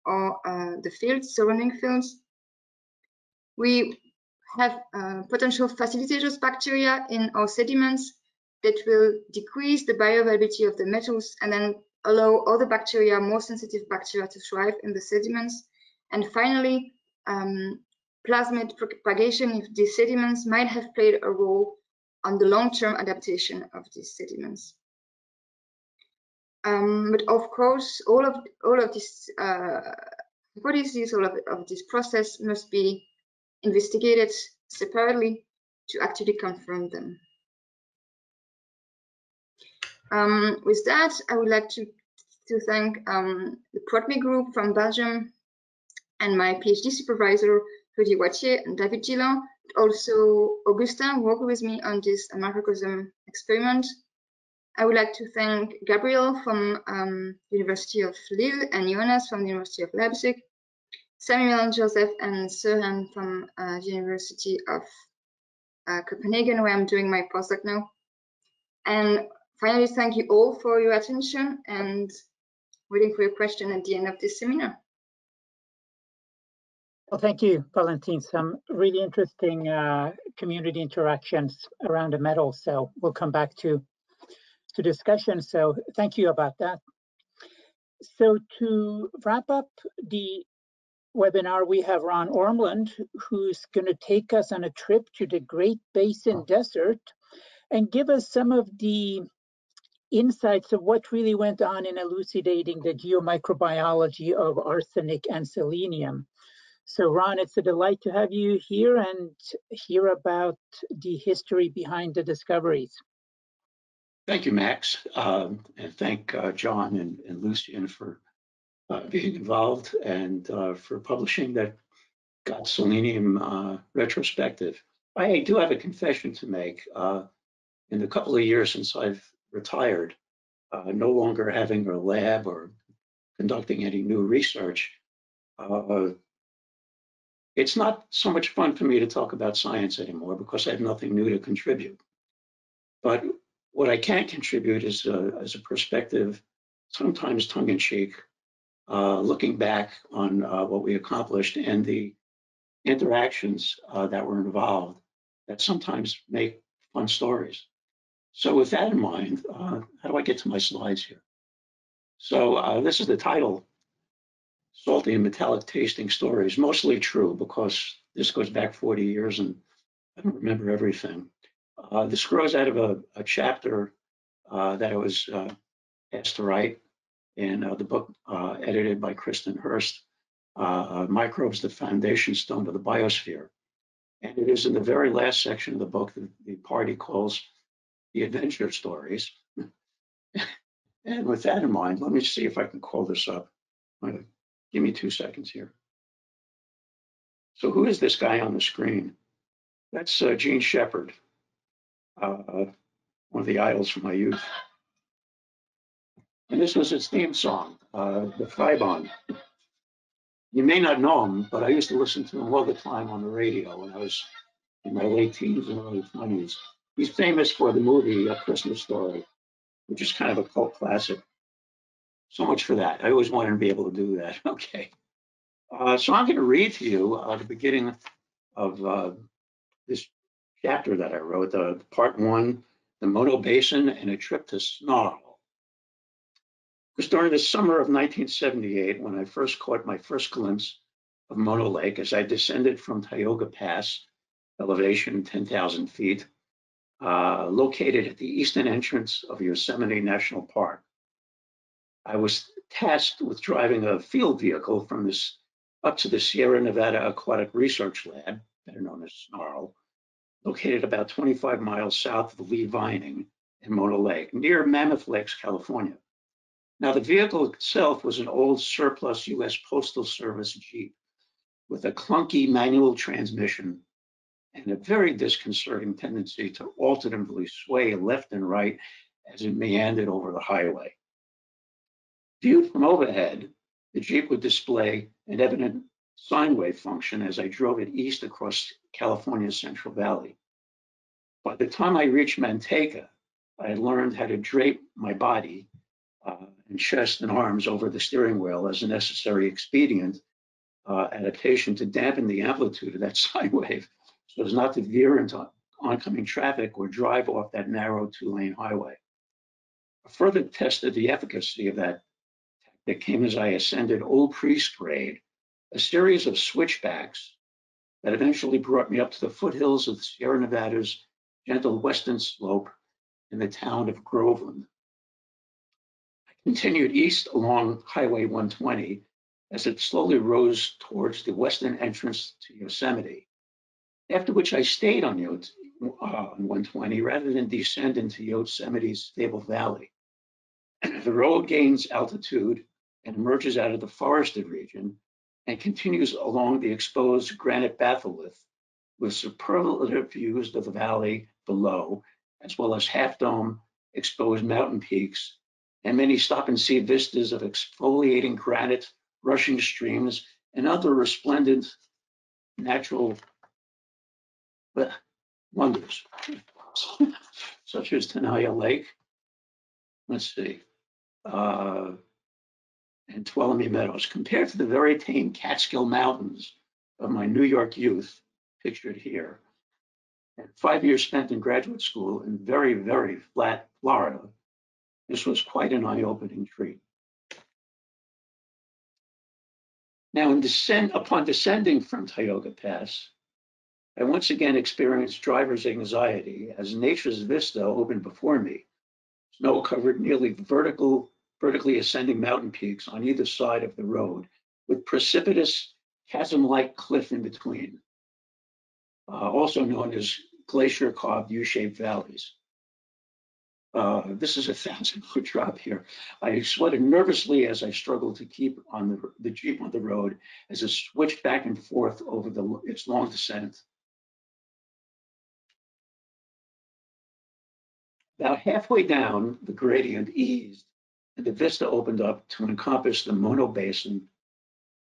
or the fields, surrounding fields. We have potential facilitators bacteria in our sediments that will decrease the bioavailability of the metals and then allow other bacteria, more sensitive bacteria, to thrive in the sediments. And finally, plasmid propagation in these sediments might have played a role on the long-term adaptation of these sediments. But of course, all of these hypotheses, all of this process must be investigated separately to actually confirm them. With that, I would like to thank the PRODMI group from Belgium and my PhD supervisor, Rudy Wattier and David Gillan, also Augustin, who worked with me on this microcosm experiment. I would like to thank Gabriel from University of Lille and Jonas from the University of Leipzig, Samuel, Joseph, and Søren from the University of Copenhagen, where I'm doing my postdoc now. And finally, thank you all for your attention and waiting for your question at the end of this seminar. Well, thank you, Valentine. Some really interesting community interactions around the metal, so we'll come back to discussion. So thank you about that. So to wrap up the webinar, we have Ron Oremland, who's going to take us on a trip to the Great Basin Desert and give us some of the insights of what really went on in elucidating the geomicrobiology of arsenic and selenium. So Ron, it's a delight to have you here and hear about the history behind the discoveries. Thank you, Max, and thank John and Lucian for being involved and for publishing that Got Selenium retrospective. I do have a confession to make. In the couple of years since I've retired, no longer having a lab or conducting any new research, it's not so much fun for me to talk about science anymore because I have nothing new to contribute. But what I can contribute is as a perspective, sometimes tongue-in-cheek, looking back on what we accomplished and the interactions that were involved that sometimes make fun stories. So with that in mind, how do I get to my slides here? So this is the title, Salty and Metallic Tasting Stories, mostly true because this goes back 40 years and I don't remember everything. This grows out of a chapter that I was asked to write in the book edited by Kristen Hurst, Microbes, the Foundation Stone of the Biosphere. And it is in the very last section of the book that the party calls the adventure stories. And with that in mind, let me see if I can call this up. Give me 2 seconds here. So who is this guy on the screen? That's Gene Shepherd, one of the idols from my youth. And this was his theme song, the Fibon. You may not know him, but I used to listen to him all the time on the radio when I was in my late teens and early 20s. He's famous for the movie A Christmas Story, which is kind of a cult classic. So much for that. I always wanted to be able to do that. Okay. So I'm going to read to you the beginning of this chapter that I wrote, part 1, The Mono Basin and a Trip to Snarl. It was during the summer of 1978 when I first caught my first glimpse of Mono Lake as I descended from Tioga Pass, elevation 10,000 feet, located at the eastern entrance of Yosemite National Park. I was tasked with driving a field vehicle from this up to the Sierra Nevada Aquatic Research Lab, better known as SNARL, located about 25 miles south of Lee Vining in Mono Lake, near Mammoth Lakes, California. Now, the vehicle itself was an old surplus US Postal Service Jeep with a clunky manual transmission and a very disconcerting tendency to alternately sway left and right as it meandered over the highway. Viewed from overhead, the Jeep would display an evident sine wave function as I drove it east across California's Central Valley. By the time I reached Manteca, I had learned how to drape my body and chest and arms over the steering wheel as a necessary expedient adaptation to dampen the amplitude of that sine wave so as not to veer into oncoming traffic or drive off that narrow two-lane highway. A further test of the efficacy of that tactic came as I ascended Old Priest Grade, a series of switchbacks that eventually brought me up to the foothills of the Sierra Nevada's gentle western slope in the town of Groveland. Continued east along Highway 120 as it slowly rose towards the western entrance to Yosemite, after which I stayed on 120 rather than descend into Yosemite's Stable Valley. The road gains altitude and emerges out of the forested region and continues along the exposed granite batholith with superlative views of the valley below, as well as half-dome exposed mountain peaks and many stop-and-see vistas of exfoliating granite, rushing streams, and other resplendent natural wonders, such as Tenaya Lake, let's see, and Tuolumne Meadows. Compared to the very tame Catskill Mountains of my New York youth, pictured here, and 5 years spent in graduate school in very, very flat Florida, this was quite an eye-opening treat. Now, upon descending from Tioga Pass, I once again experienced driver's anxiety as nature's vista opened before me, snow covered nearly vertically ascending mountain peaks on either side of the road, with precipitous chasm-like cliff in between, also known as glacier-carved U-shaped valleys. This is a 1,000-foot drop here. I sweated nervously as I struggled to keep on the Jeep on the road as it switched back and forth over its long descent. About halfway down, the gradient eased, and the vista opened up to encompass the Mono Basin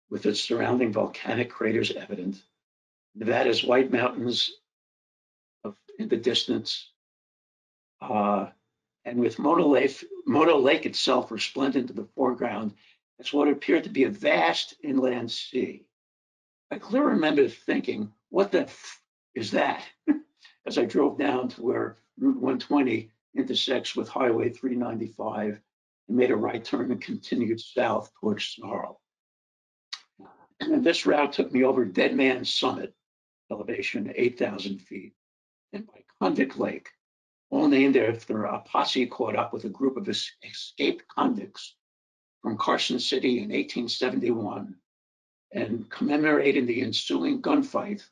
with its surrounding volcanic craters evident, Nevada's White Mountains in the distance, and with Mono Lake itself resplendent in the foreground as what appeared to be a vast inland sea. I clearly remember thinking, what the f is that? As I drove down to where Route 120 intersects with Highway 395 and made a right turn and continued south towards Snarl. And this route took me over Dead Man Summit, elevation 8,000 feet, and by Convict Lake, all named after a posse caught up with a group of escaped convicts from Carson City in 1871 and commemorating the ensuing gunfight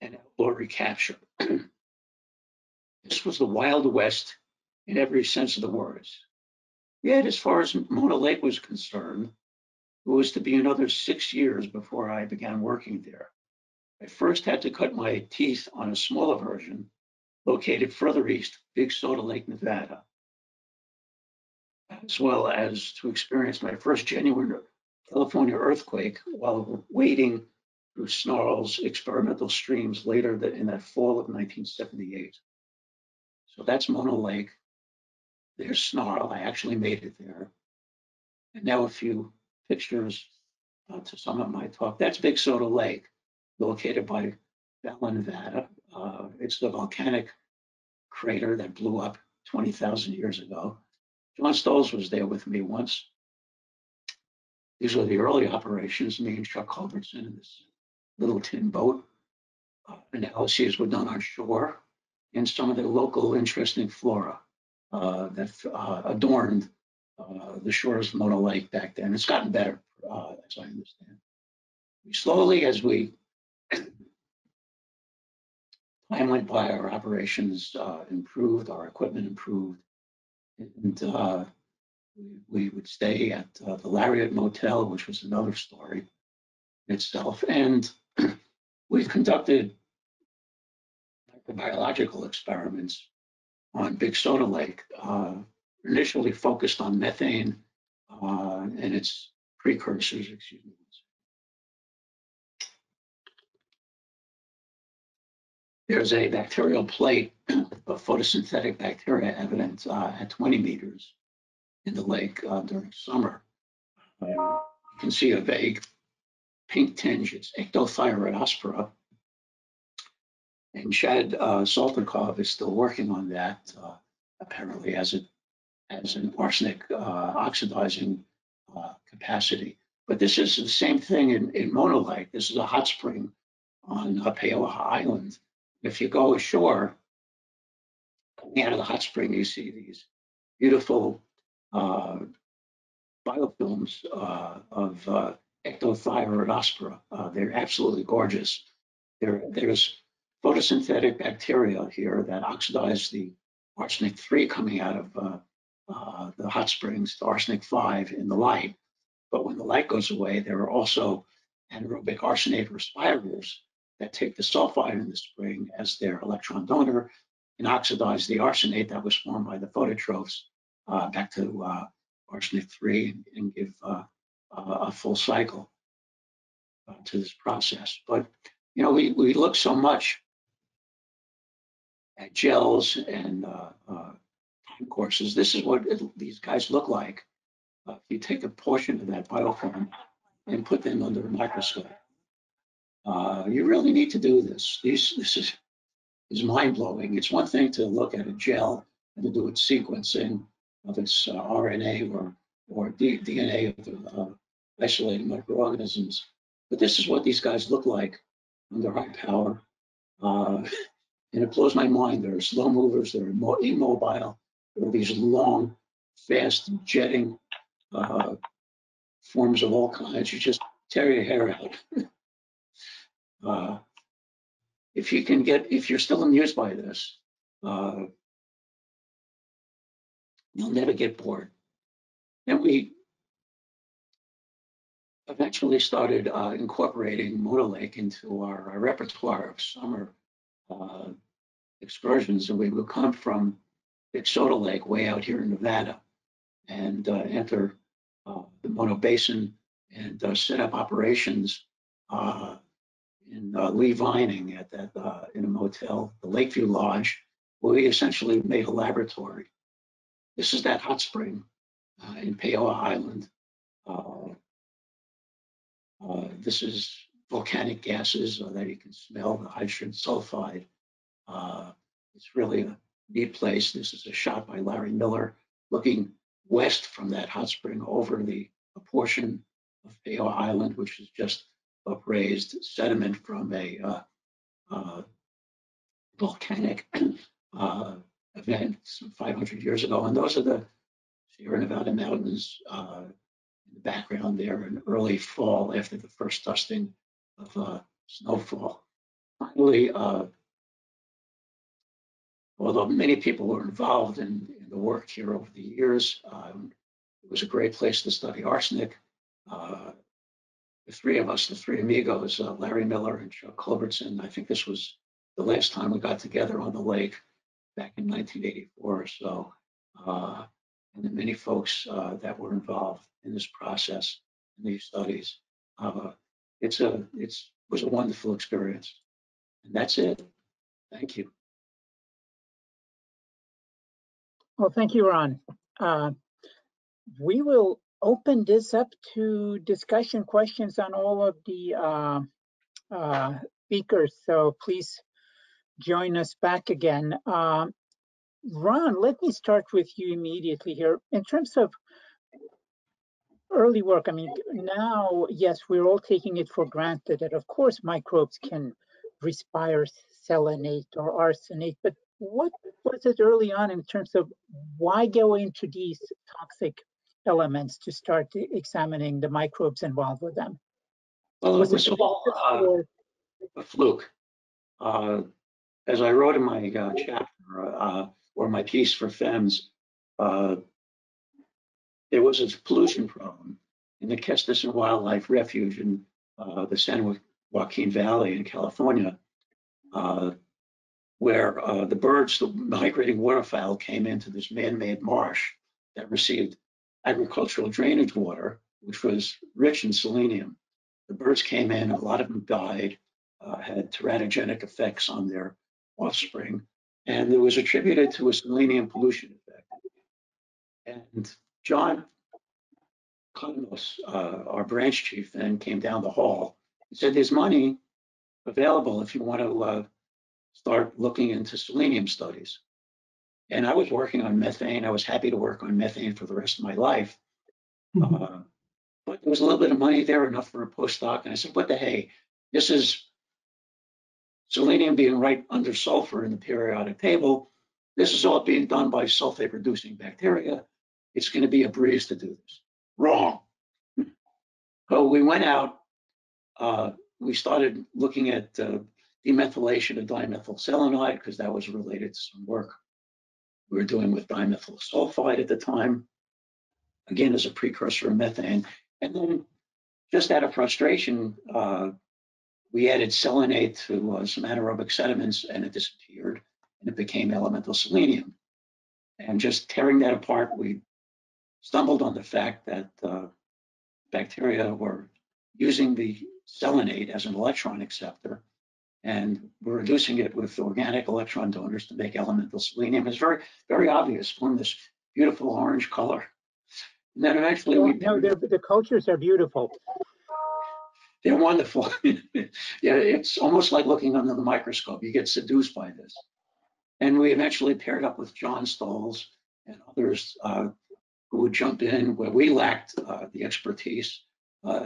and outlaw recapture. This was the Wild West in every sense of the words. Yet, as far as Mono Lake was concerned, it was to be another 6 years before I began working there. I first had to cut my teeth on a smaller version located further east, Big Soda Lake, Nevada, as well as to experience my first genuine California earthquake while wading through Snarl's experimental streams later in that fall of 1978. So that's Mono Lake. There's Snarl. I actually made it there. And now a few pictures to sum up my talk. That's Big Soda Lake, located by Bella, Nevada. It's the volcanic crater that blew up 20,000 years ago. John Stolz was there with me once. These were the early operations, me and Chuck Culbertson in this little tin boat. Analyses were done on shore and some of the local interesting flora that adorned the shores of Mono Lake back then. It's gotten better, as I understand. We slowly, as time went by, our operations improved, our equipment improved, and we would stay at the Lariat Motel, which was another story in itself. And we conducted microbiological experiments on Big Soda Lake, initially focused on methane and its precursors, excuse me. There's a bacterial plate of photosynthetic bacteria evident at 20 meters in the lake during summer. You can see a vague pink tinge. It's Ectothyroidospora. And Chad Saltnikov is still working on that, apparently as an arsenic oxidizing capacity. But this is the same thing in Mono Lake. This is a hot spring on Paoha Island. If you go ashore, coming out of the hot spring, you see these beautiful biofilms of Ectothyroidospora. They're absolutely gorgeous. There's photosynthetic bacteria here that oxidize the arsenic-3 coming out of the hot springs, the arsenic-5 in the light. But when the light goes away, there are also anaerobic arsenate respirators that take the sulfide in the spring as their electron donor and oxidize the arsenate that was formed by the phototrophs back to arsenic-3 and give a full cycle to this process. But, you know, we look so much at gels and time courses. This is what these guys look like. If you take a portion of that biofilm and put them under a microscope, you really need to do this. This is mind-blowing. It's one thing to look at a gel and to do its sequencing of its RNA or DNA of the isolated microorganisms, but this is what these guys look like under high power, and it blows my mind. They're slow movers, they're immobile, There are these long, fast jetting forms of all kinds. You just tear your hair out. If you're still amused by this, you'll never get bored. And we eventually started incorporating Mono Lake into our repertoire of summer excursions, and we would come from Big Soda Lake way out here in Nevada and enter the Mono Basin and set up operations in Lee Vining at that in a motel, the Lakeview Lodge, where we essentially made a laboratory. This is that hot spring in Paoa Island. This is volcanic gases that you can smell, the hydrogen sulfide. It's really a neat place. This is a shot by Larry Miller looking west from that hot spring over a portion of Paoa Island, which is just upraised sediment from a volcanic event some 500 years ago. And those are the Sierra Nevada mountains in the background there in early fall after the first dusting of snowfall. Finally, although many people were involved in the work here over the years, it was a great place to study arsenic. The three of us, the three amigos, Larry Miller and Chuck Culbertson, I think this was the last time we got together on the lake back in 1984 or so. And the many folks that were involved in this process, in these studies. It was a wonderful experience. And that's it. Thank you. Well, thank you, Ron. We will open this up to discussion questions on all of the speakers. So please join us back again. Ron, let me start with you immediately here. In terms of early work, I mean, now, yes, we're all taking it for granted that, of course, microbes can respire selenate or arsenate, but what was it early on in terms of why go into these toxic elements to start examining the microbes involved with them? Well, it was all a fluke. As I wrote in my chapter, or my piece for FEMS, there was a pollution problem in the Kestis and Wildlife Refuge in the San Joaquin Valley in California, where the birds, the migrating waterfowl, came into this man-made marsh that received agricultural drainage water, which was rich in selenium. The birds came in, a lot of them died, had teratogenic effects on their offspring, and it was attributed to a selenium pollution effect. And John Clemens, our branch chief, then came down the hall and said, there's money available if you want to start looking into selenium studies. And I was working on methane. I was happy to work on methane for the rest of my life. But there was a little bit of money there, enough for a postdoc. And I said, what the hey, this is selenium being right under sulfur in the periodic table. This is all being done by sulfate-reducing bacteria. It's going to be a breeze to do this. Wrong. So we went out. We started looking at demethylation of dimethyl selenide because that was related to some work we were doing with dimethyl sulfide at the time, again, as a precursor of methane. And then just out of frustration, we added selenate to some anaerobic sediments and it disappeared and it became elemental selenium. And just tearing that apart, we stumbled on the fact that bacteria were using the selenate as an electron acceptor, and we're reducing it with organic electron donors to make elemental selenium. It's very, very obvious from this beautiful orange color. And then eventually the cultures are beautiful. They're wonderful. Yeah, it's almost like looking under the microscope. You get seduced by this. And we eventually paired up with John Stolz and others who would jump in where we lacked the expertise.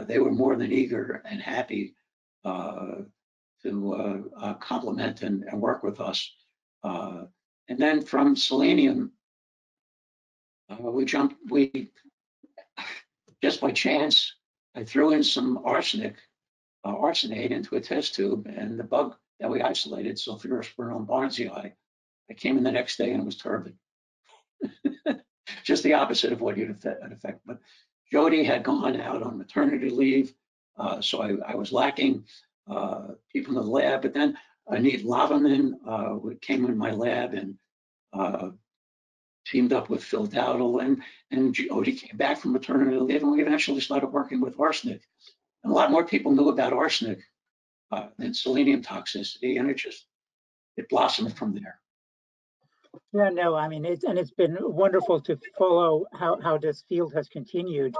They were more than eager and happy to complement and work with us. And then from selenium, We just by chance, I threw in some arsenate into a test tube, and the bug that we isolated, Sulfurospinal barnsii, I came in the next day and it was turbid. Just the opposite of what you'd affect. But Jody had gone out on maternity leave, so I was lacking people in the lab. But then Anit Laverman came in my lab and teamed up with Phil Dowdle, and Jody came back from maternity leave, and we eventually started working with arsenic. And a lot more people knew about arsenic than selenium toxicity, and it blossomed from there. Yeah, no, I mean, it's been wonderful to follow how this field has continued.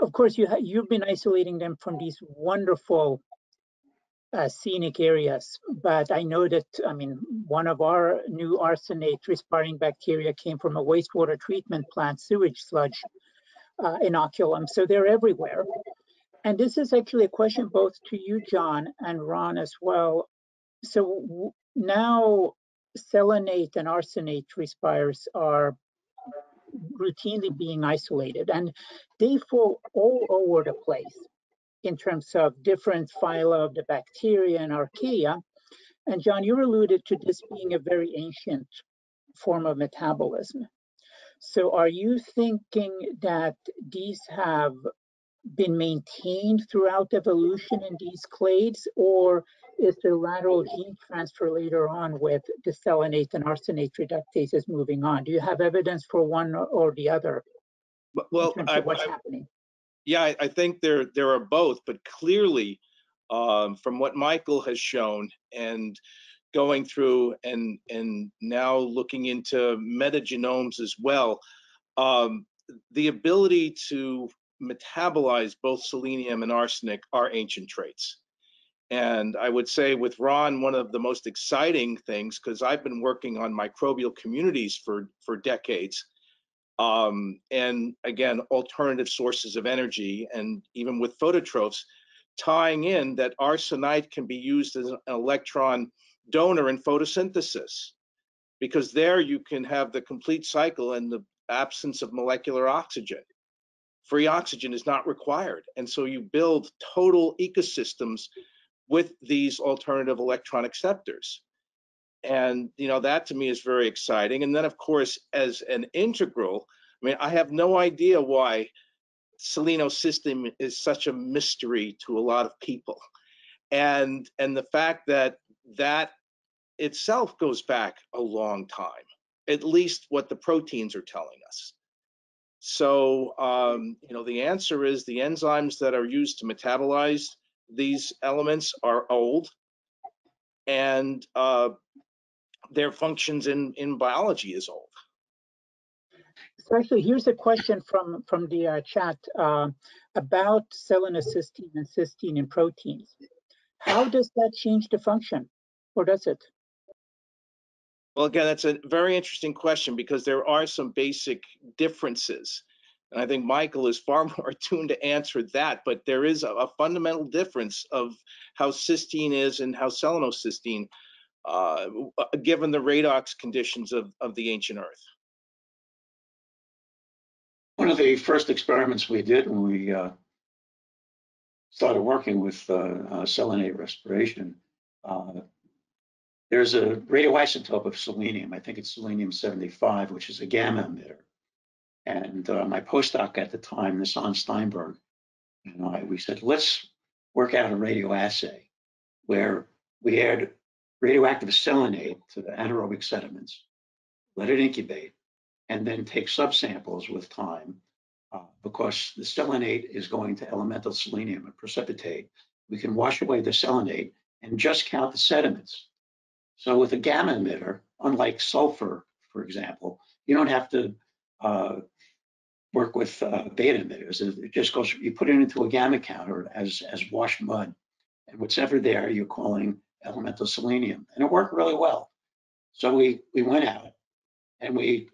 Of course, you've been isolating them from these wonderful scenic areas, but I know that, I mean, one of our new arsenate respiring bacteria came from a wastewater treatment plant sewage sludge inoculum, so they're everywhere. And this is actually a question both to you, John, and Ron as well. So now selenate and arsenate respirers are routinely being isolated, and they fall all over the place in terms of different phyla of the bacteria and archaea. And John, you alluded to this being a very ancient form of metabolism. So are you thinking that these have been maintained throughout evolution in these clades, or is the lateral gene transfer later on with the selenate and arsenate reductases moving on? Do you have evidence for one or the other? Well, in terms of what's happening? Yeah, I think there are both, but clearly from what Michael has shown and going through and now looking into metagenomes as well, the ability to metabolize both selenium and arsenic are ancient traits. And I would say with Ron, one of the most exciting things, because I've been working on microbial communities for decades, and again, alternative sources of energy, and even with phototrophs, tying in that arsenite can be used as an electron donor in photosynthesis, because there you can have the complete cycle and the absence of molecular oxygen. Free oxygen is not required, and so you build total ecosystems with these alternative electron acceptors. And you know, that to me is very exciting. And then of course, as an integral, I mean, I have no idea why selenocysteine is such a mystery to a lot of people. And the fact that that itself goes back a long time, at least what the proteins are telling us. So, you know, the answer is the enzymes that are used to metabolize these elements are old, and their functions in biology is old. So actually, here's a question from the chat about selenocysteine and cysteine in proteins. How does that change the function, or does it? Well, again, that's a very interesting question, because there are some basic differences. And I think Michael is far more attuned to answer that, but there is a fundamental difference of how cysteine is and how selenocysteine, given the redox conditions of the ancient Earth. One of the first experiments we did when we started working with selenate respiration, there's a radioisotope of selenium, I think it's selenium-75, which is a gamma emitter. And my postdoc at the time, Nissan Steinberg, and we said, let's work out a radioassay where we add radioactive selenate to the anaerobic sediments, let it incubate, and then take subsamples with time, because the selenate is going to elemental selenium and precipitate. We can wash away the selenate and just count the sediments. So with a gamma emitter, unlike sulfur, for example, you don't have to work with beta emitters. It just goes, you put it into a gamma counter as washed mud, and whatever there you're calling elemental selenium, and it worked really well. So we went out and we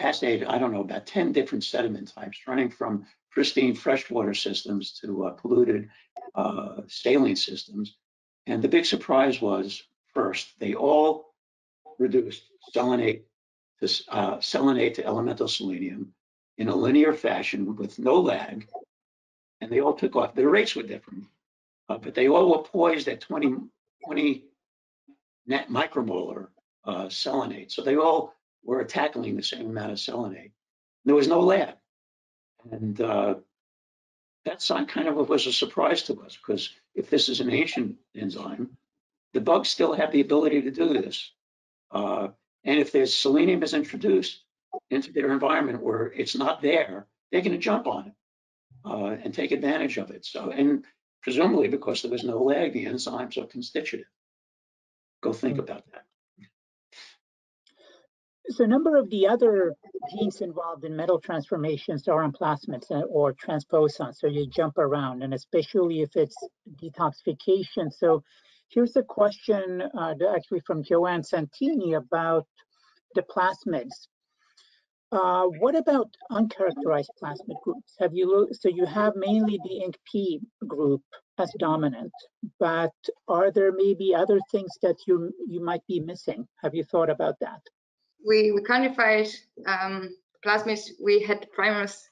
assayed, I don't know, about 10 different sediment types, running from pristine freshwater systems to polluted saline systems. And the big surprise was, first, they all reduced selenate to selenate to elemental selenium in a linear fashion with no lag, and they all took off. Their rates were different, but they all were poised at 20 net micromolar selenate. So they all were tackling the same amount of selenate. There was no lag. And that's kind of was a surprise to us, because if this is an ancient enzyme, the bugs still have the ability to do this. And if there's selenium is introduced into their environment where it's not there, they're going to jump on it and take advantage of it. So, and presumably because there was no lag, the enzymes are constitutive. Go think about that. So a number of the other genes involved in metal transformations are on plasmids or transposons, so you jump around, and especially if it's detoxification. So here's a question actually from Joanne Santini about the plasmids. What about uncharacterized plasmid groups? Have you so you have mainly the IncP group as dominant, but are there maybe other things that you might be missing? Have you thought about that? We quantified plasmids. We had primers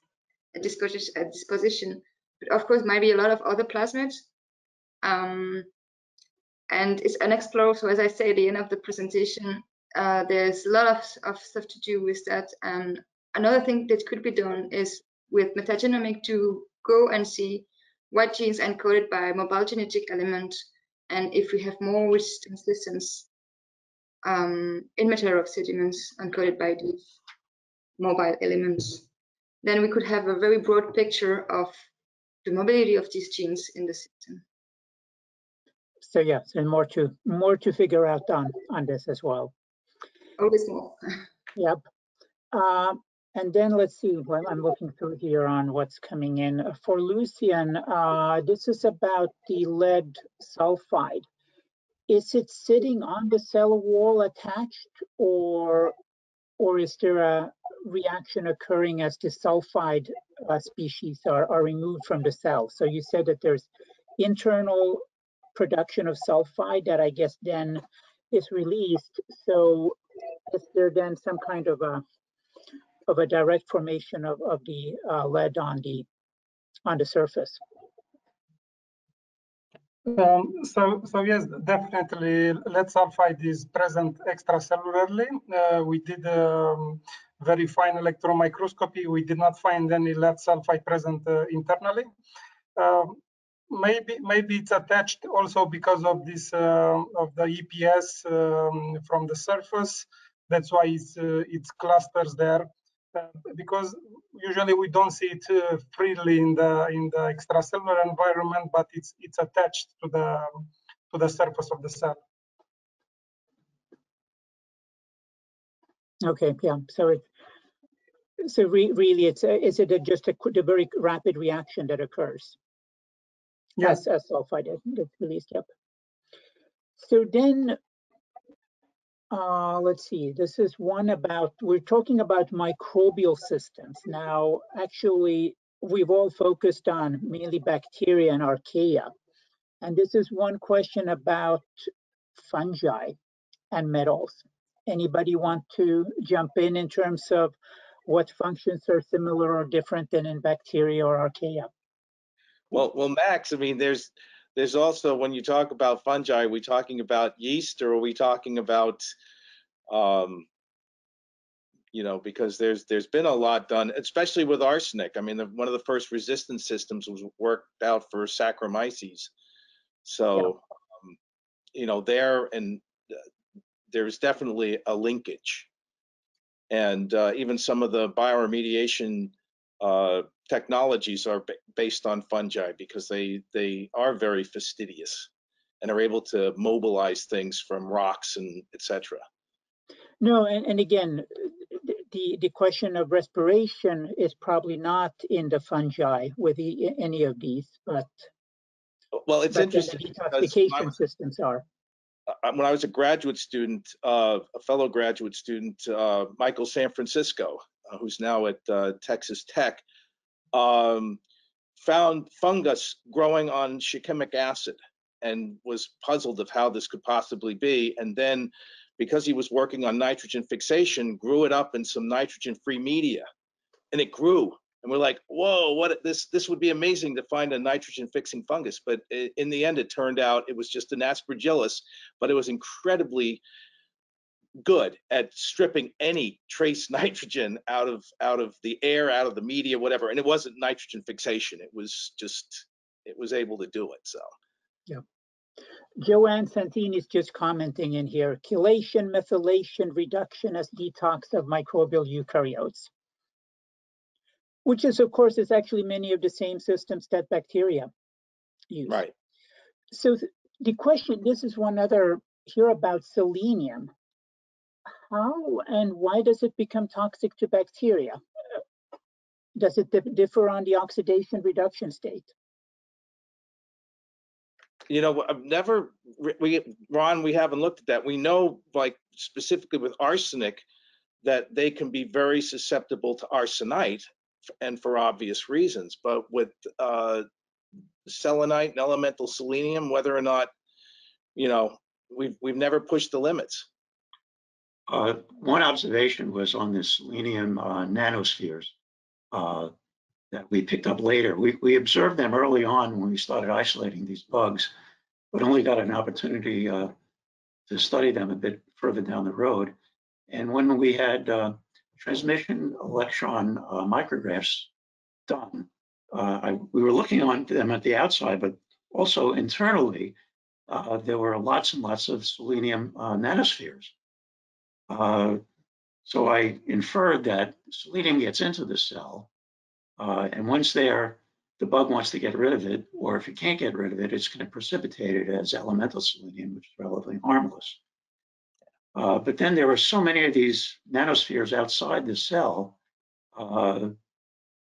at disposition, but of course maybe a lot of other plasmids, and it's unexplored. So as I say at the end of the presentation, there's a lot of stuff to do with that. Another thing that could be done is with metagenomic to go and see what genes encoded by mobile genetic element, and if we have more resistance systems in Métaleurop sediments encoded by these mobile elements, then we could have a very broad picture of the mobility of these genes in the system. So yeah, so more to figure out on this as well. Always more. Yep. And then let's see what I'm looking through here on what's coming in. For Lucian, this is about the lead sulfide. Is it sitting on the cell wall attached, or is there a reaction occurring as the sulfide species are removed from the cell? So you said that there's internal production of sulfide that I guess then is released. So is there then some kind of a direct formation of the lead on the surface? So yes, definitely lead sulfide is present extracellularly. We did very fine electron microscopy. We did not find any lead sulfide present internally. Maybe it's attached also because of this of the EPS from the surface. That's why it's clusters there, because usually we don't see it freely in the extracellular environment, but it's attached to the surface of the cell. Okay, yeah. So really, is it just a very rapid reaction that occurs? Yes, as sulfide is released. Yep. So then. Let's see, this is one about, we're talking about microbial systems. Now, actually, we've all focused on mainly bacteria and archaea. And this is one question about fungi and metals. Anybody want to jump in terms of what functions are similar or different than in bacteria or archaea? Well, Max, I mean, there's also, when you talk about fungi, are we talking about yeast, or are we talking about, because there's been a lot done, especially with arsenic. I mean, one of the first resistance systems was worked out for Saccharomyces. So, yeah. There's definitely a linkage. And even some of the bioremediation technologies are based on fungi, because they are very fastidious and are able to mobilize things from rocks and etc. No, and again, the question of respiration is probably not in the fungi with any of these, but well, it's interesting. The detoxification systems are. When I was a graduate student, a fellow graduate student, Michael San Francisco, who's now at Texas Tech, found fungus growing on shikimic acid. and was puzzled of how this could possibly be. And then, because he was working on nitrogen fixation, grew it up in some nitrogen-free media, and it grew. And we're like, whoa, what? This would be amazing to find a nitrogen-fixing fungus. But in the end, it turned out it was just an aspergillus, but it was incredibly good at stripping any trace nitrogen out of the air, out of the media, whatever. And it wasn't nitrogen fixation. It was just, it was able to do it, so. Yeah. Joanne Santini is just commenting in here, chelation, methylation, reduction as detox of microbial eukaryotes, which is, of course, is actually many of the same systems that bacteria use. Right. So the question, this is one other here about selenium. How and why does it become toxic to bacteria? Does it differ on the oxidation reduction state? You know, I've never, Ron, we haven't looked at that. We know, like, specifically with arsenic, that they can be very susceptible to arsenite, and for obvious reasons. But with selenite and elemental selenium, whether or not, you know, we've never pushed the limits. One observation was on the selenium nanospheres that we picked up later. We observed them early on when we started isolating these bugs, but only got an opportunity to study them a bit further down the road. And when we had transmission electron micrographs done, we were looking on them at the outside, but also internally, there were lots and lots of selenium nanospheres. So I inferred that selenium gets into the cell, and once there, the bug wants to get rid of it, or if it can't get rid of it, it's going to precipitate it as elemental selenium, which is relatively harmless. But then there were so many of these nanospheres outside the cell, it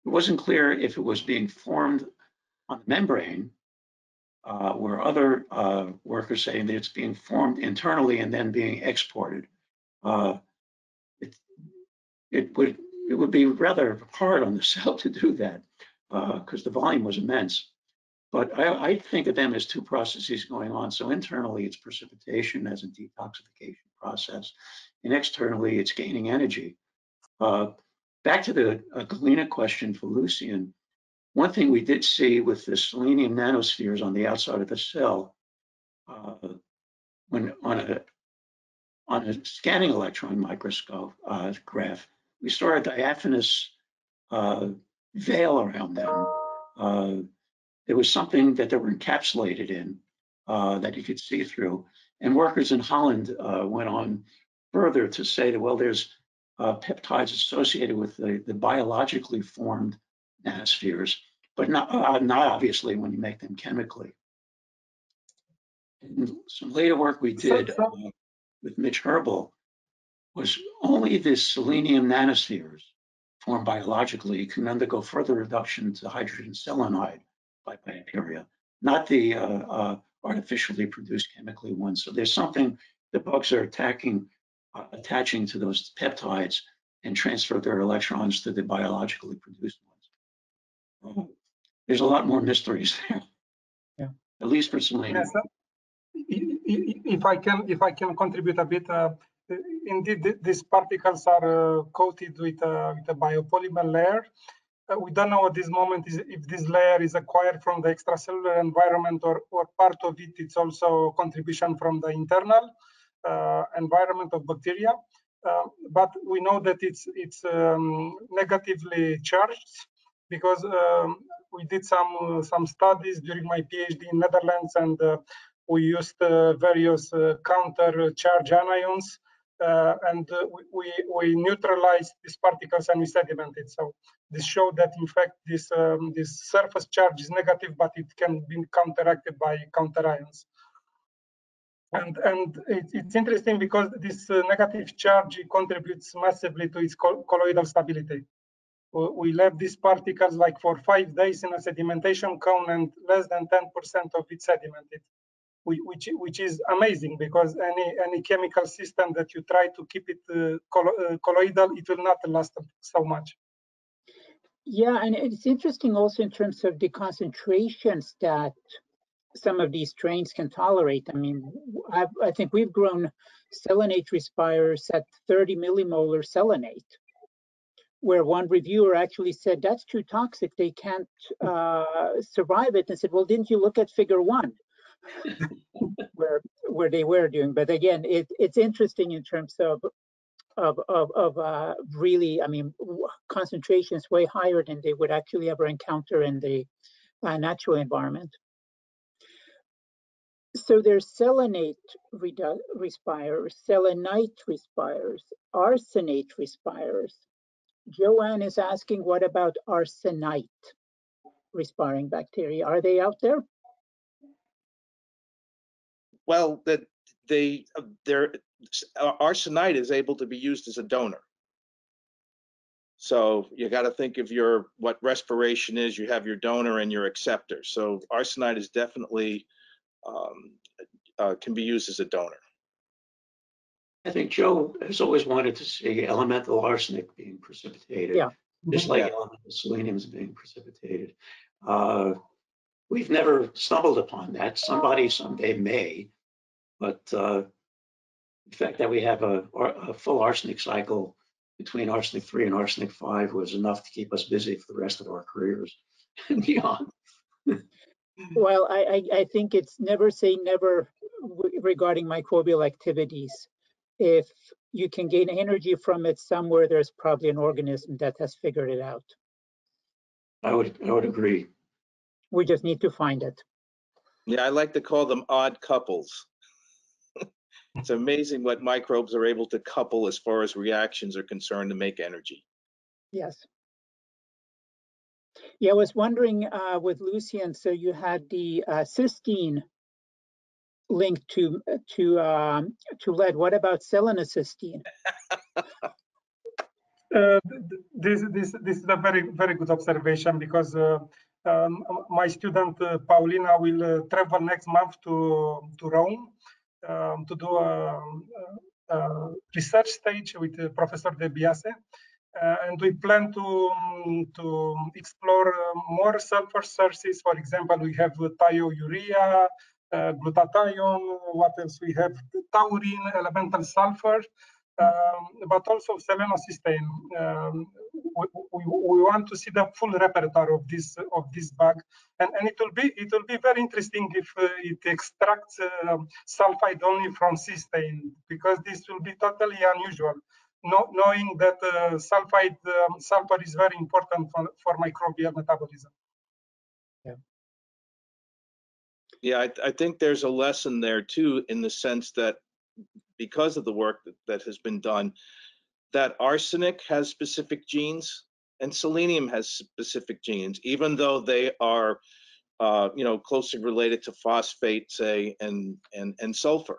wasn't clear if it was being formed on the membrane, where other workers say that it's being formed internally and then being exported. It would be rather hard on the cell to do that because the volume was immense. But I think of them as two processes going on. So internally, it's precipitation as a detoxification process, and externally, it's gaining energy. Back to the Galena question for Lucian, one thing we did see with the selenium nanospheres on the outside of the cell, when on a scanning electron microscope graph, we saw a diaphanous veil around them. There was something that they were encapsulated in that you could see through. And workers in Holland went on further to say that, well, there's peptides associated with the biologically formed nanospheres, but not obviously when you make them chemically. And some later work we did with Mitch Herbel was only this selenium nanospheres formed biologically can undergo further reduction to hydrogen selenide by bacteria, not the artificially produced chemically ones. So there's something the bugs are attaching to those peptides and transfer their electrons to the biologically produced ones. There's a lot more mysteries there, yeah. At least for selenium. If I can contribute a bit, indeed these particles are coated with a biopolymer layer. We don't know at this moment if this layer is acquired from the extracellular environment or part of it. It's also contribution from the internal environment of bacteria. But we know that it's negatively charged because we did some studies during my PhD in Netherlands, and we used various counter charge anions, and we neutralized these particles and we sedimented. So this showed that in fact this surface charge is negative, but it can be counteracted by counter ions. And it's interesting because this negative charge contributes massively to its colloidal stability. We left these particles like for 5 days in a sedimentation cone, and less than 10% of it sedimented. Which is amazing, because any chemical system that you try to keep it colloidal, it will not last so much. Yeah, and it's interesting also in terms of the concentrations that some of these strains can tolerate. I mean, I think we've grown selenate respirers at 30 millimolar selenate, where one reviewer actually said, that's too toxic, they can't survive it. And said, well, didn't you look at figure one? where they were doing. But again, it's interesting in terms of really, I mean, concentrations way higher than they would actually ever encounter in the natural environment. So there's selenate respirers, selenite respirers, arsenate respirers. Joanne is asking, what about arsenite respiring bacteria? Are they out there? Well, arsenite is able to be used as a donor. So you got to think of what respiration is. You have your donor and your acceptor. So arsenite is definitely can be used as a donor. I think Joe has always wanted to see elemental arsenic being precipitated, just like elemental seleniums being precipitated. We've never stumbled upon that. Somebody someday may, but the fact that we have a full arsenic cycle between arsenic 3 and arsenic 5 was enough to keep us busy for the rest of our careers and beyond. Well, I think it's never say never regarding microbial activities. If you can gain energy from it somewhere, there's probably an organism that has figured it out. I would agree. We just need to find it. Yeah, I like to call them odd couples. It's amazing what microbes are able to couple as far as reactions are concerned to make energy. Yes. Yeah, I was wondering with Lucian, so you had the cysteine linked to lead. What about selenocysteine? This is a very good observation, because my student Paulina will travel next month to Rome to do a research stage with Professor De Biase, and we plan to explore more sulfur sources. For example, we have thiourea, glutathione, what else we have, taurine, elemental sulfur, but also selenocysteine. We want to see the full repertoire of this bug, and it will be very interesting if it extracts sulfide only from cysteine, because this will be totally unusual. Knowing that sulfur is very important for microbial metabolism. Yeah, I think there's a lesson there too, in the sense that because of the work that has been done, that arsenic has specific genes and selenium has specific genes, even though they are, closely related to phosphate, say, and sulfur,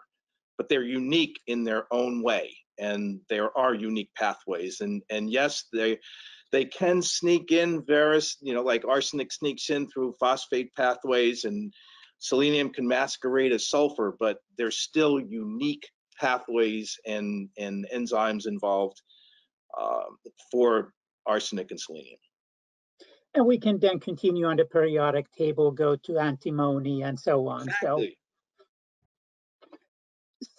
but they're unique in their own way, and there are unique pathways, and yes, they can sneak in various, like arsenic sneaks in through phosphate pathways, and selenium can masquerade as sulfur, but there's still unique pathways and enzymes involved for arsenic and selenium. And we can then continue on the periodic table, go to antimony and so on. Exactly.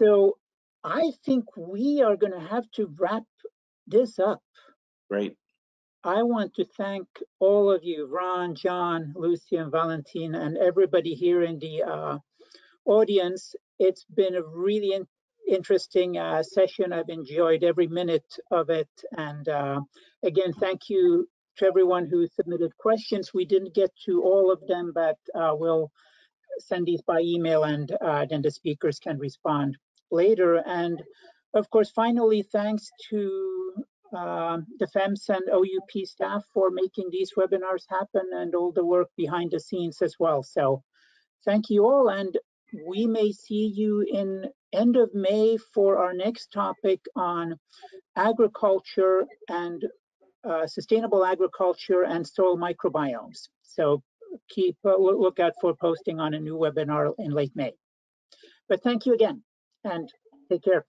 So I think we are going to have to wrap this up. Great. I want to thank all of you, Ron, John, Lucian, Valentine, and everybody here in the audience. It's been a really interesting session. I've enjoyed every minute of it. And again, thank you to everyone who submitted questions. We didn't get to all of them, but we'll send these by email, and then the speakers can respond later. And of course, finally, thanks to the FEMS and OUP staff for making these webinars happen, and all the work behind the scenes as well. So thank you all, and we may see you in end of May for our next topic on agriculture and sustainable agriculture and soil microbiomes. So keep a look out for posting on a new webinar in late May. But thank you again, and take care.